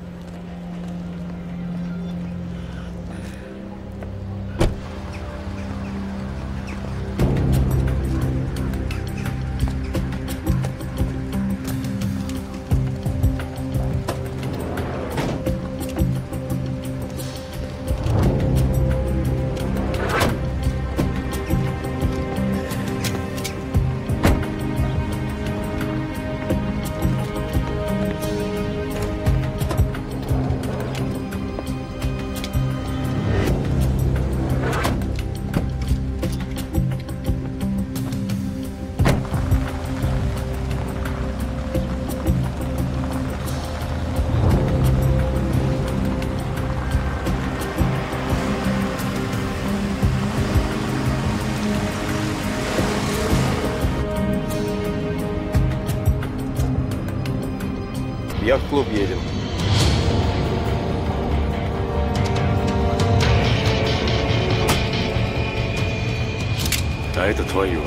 Я в клуб едем. А это твое.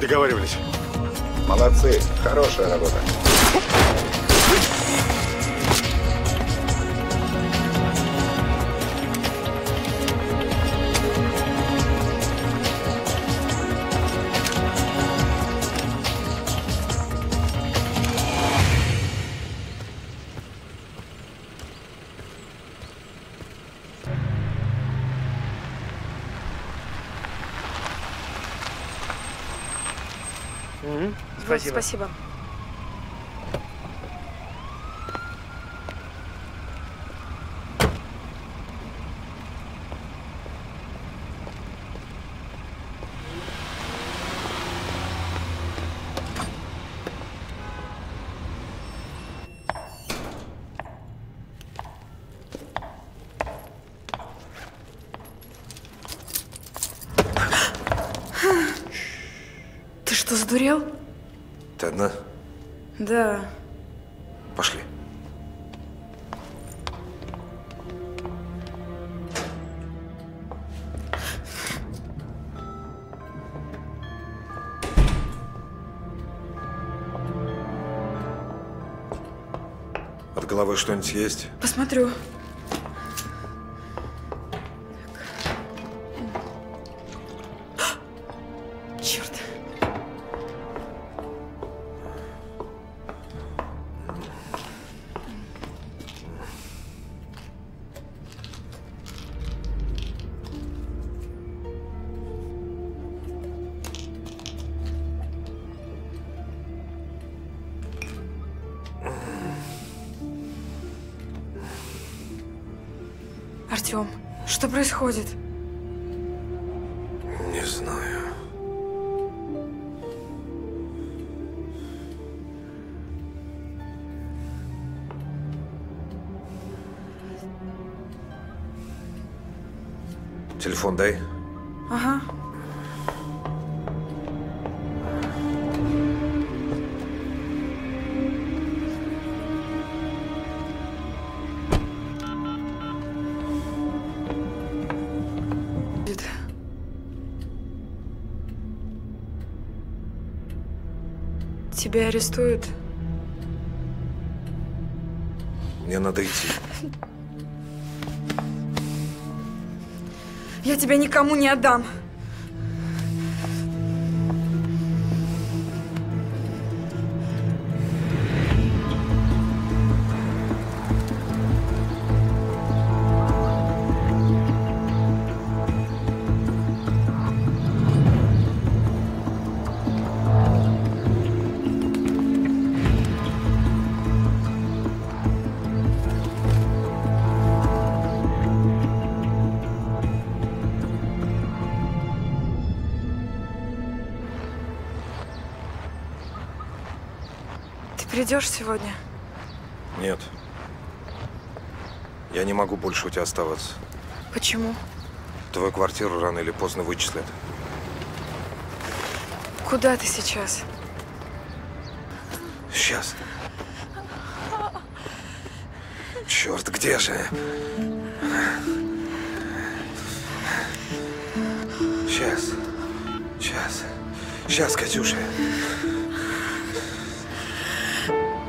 Договаривались. Молодцы. Хорошая работа. Спасибо. Спасибо. Ты что, сдурел? Ты одна? Да. Пошли. От головы что-нибудь есть? Посмотрю. Происходит? Не знаю. Телефон дай. Ага. Тебя арестуют? Мне надо идти. Я тебя никому не отдам. придешь сегодня? Нет. Я не могу больше у тебя оставаться. Почему? Твою квартиру рано или поздно вычислят. Куда ты сейчас? Сейчас. Черт, где же? Сейчас. Сейчас. Сейчас, Катюша.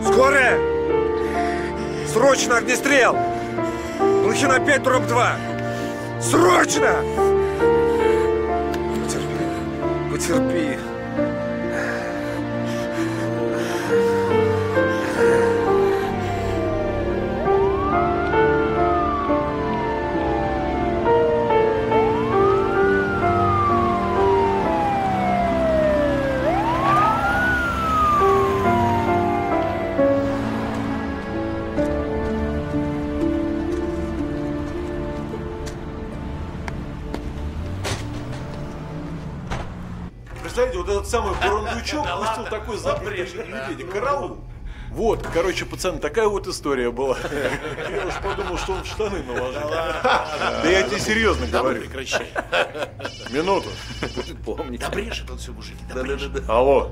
Скорая! Срочно огнестрел! Лохина пять, дробь два! Срочно! Потерпи. Потерпи. Вот этот самый Бурундучок пустил такой запрет, что медведя, караул. Вот, короче, пацаны, такая вот история была. Я уж подумал, что он в штаны наложил. Да я тебе серьезно говорю. Прекращай. Минуту. Да брешет он все, мужики, да брешет. Алло.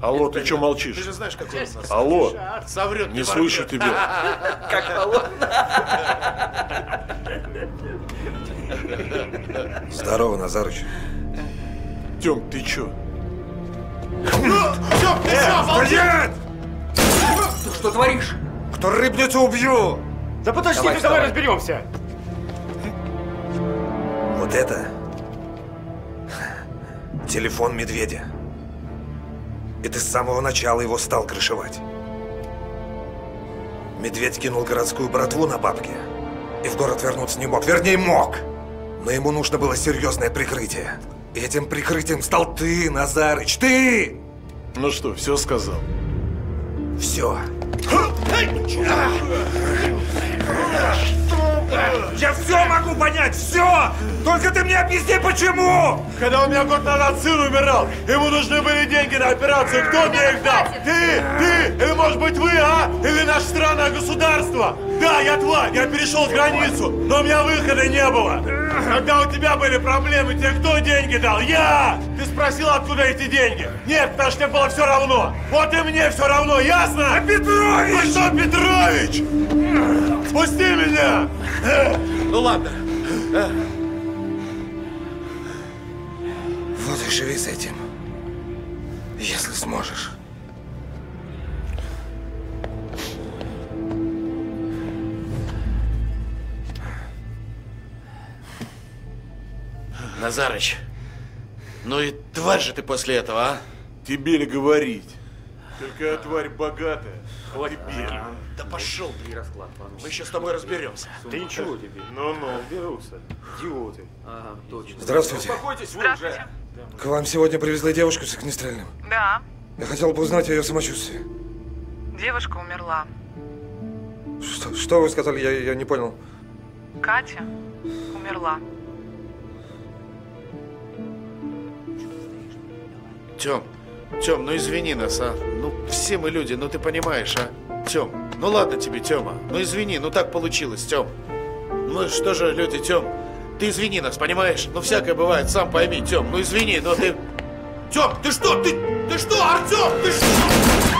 Алло, ты что молчишь? Ты же знаешь, какой он у нас. Алло. Не слышу тебя. Как алло. Здорово, Назарыч. Тём, ты чё? Тём, ты э, стоять! Ты что творишь? Кто рыбнет, убью! Да подожди, давай, ты давай разберемся. Вот это телефон Медведя. И ты с самого начала его стал крышевать. Медведь кинул городскую братву на бабки и в город вернуться не мог. Вернее, мог, но ему нужно было серьезное прикрытие. Этим прикрытием стал ты, Назарыч, ты! Ну что, все сказал? Все. Я все могу понять, все! Только ты мне объясни, почему! Когда у меня год назад сын умирал, ему нужны были деньги на операцию, кто мне их дал? Ты, ты, или может быть вы, а? Или наша страна, государство? Да, я тварь, я перешел границу, но у меня выхода не было. Когда у тебя были проблемы, тебе кто деньги дал? Я! Ты спросил, откуда эти деньги? Нет, потому что мне было все равно. Вот и мне все равно, ясно? А Петрович! Ты что, Петрович? Пусти меня! Ну ладно. Вот и живи с этим, если сможешь. Назарыч, ну и тварь же ты после этого, а? Тебе ли говорить? Такая тварь богатая. Хватит. А, да пошел ты, расклад. Мы еще с тобой разберемся. Да ничего тебе. Ну-ну. Разберутся. Идиоты. Ага, точно. Здравствуйте. Успокойтесь, вы уже. К вам сегодня привезли девушку с огнестрельным? Да. Я хотел бы узнать о ее самочувствии. Девушка умерла. Что, что вы сказали? Я, я не понял. Катя умерла. Тём, Тём, ну извини нас, а. Ну, все мы люди, ну ты понимаешь, а. Тём, ну ладно тебе, Тёма. Ну извини, ну так получилось, Тём. Ну что же, люди, Тём, ты извини нас, понимаешь? Ну всякое бывает, сам пойми, Тём. Ну извини, но ты... Тём, ты что? Ты, ты что, Артём? Ты что?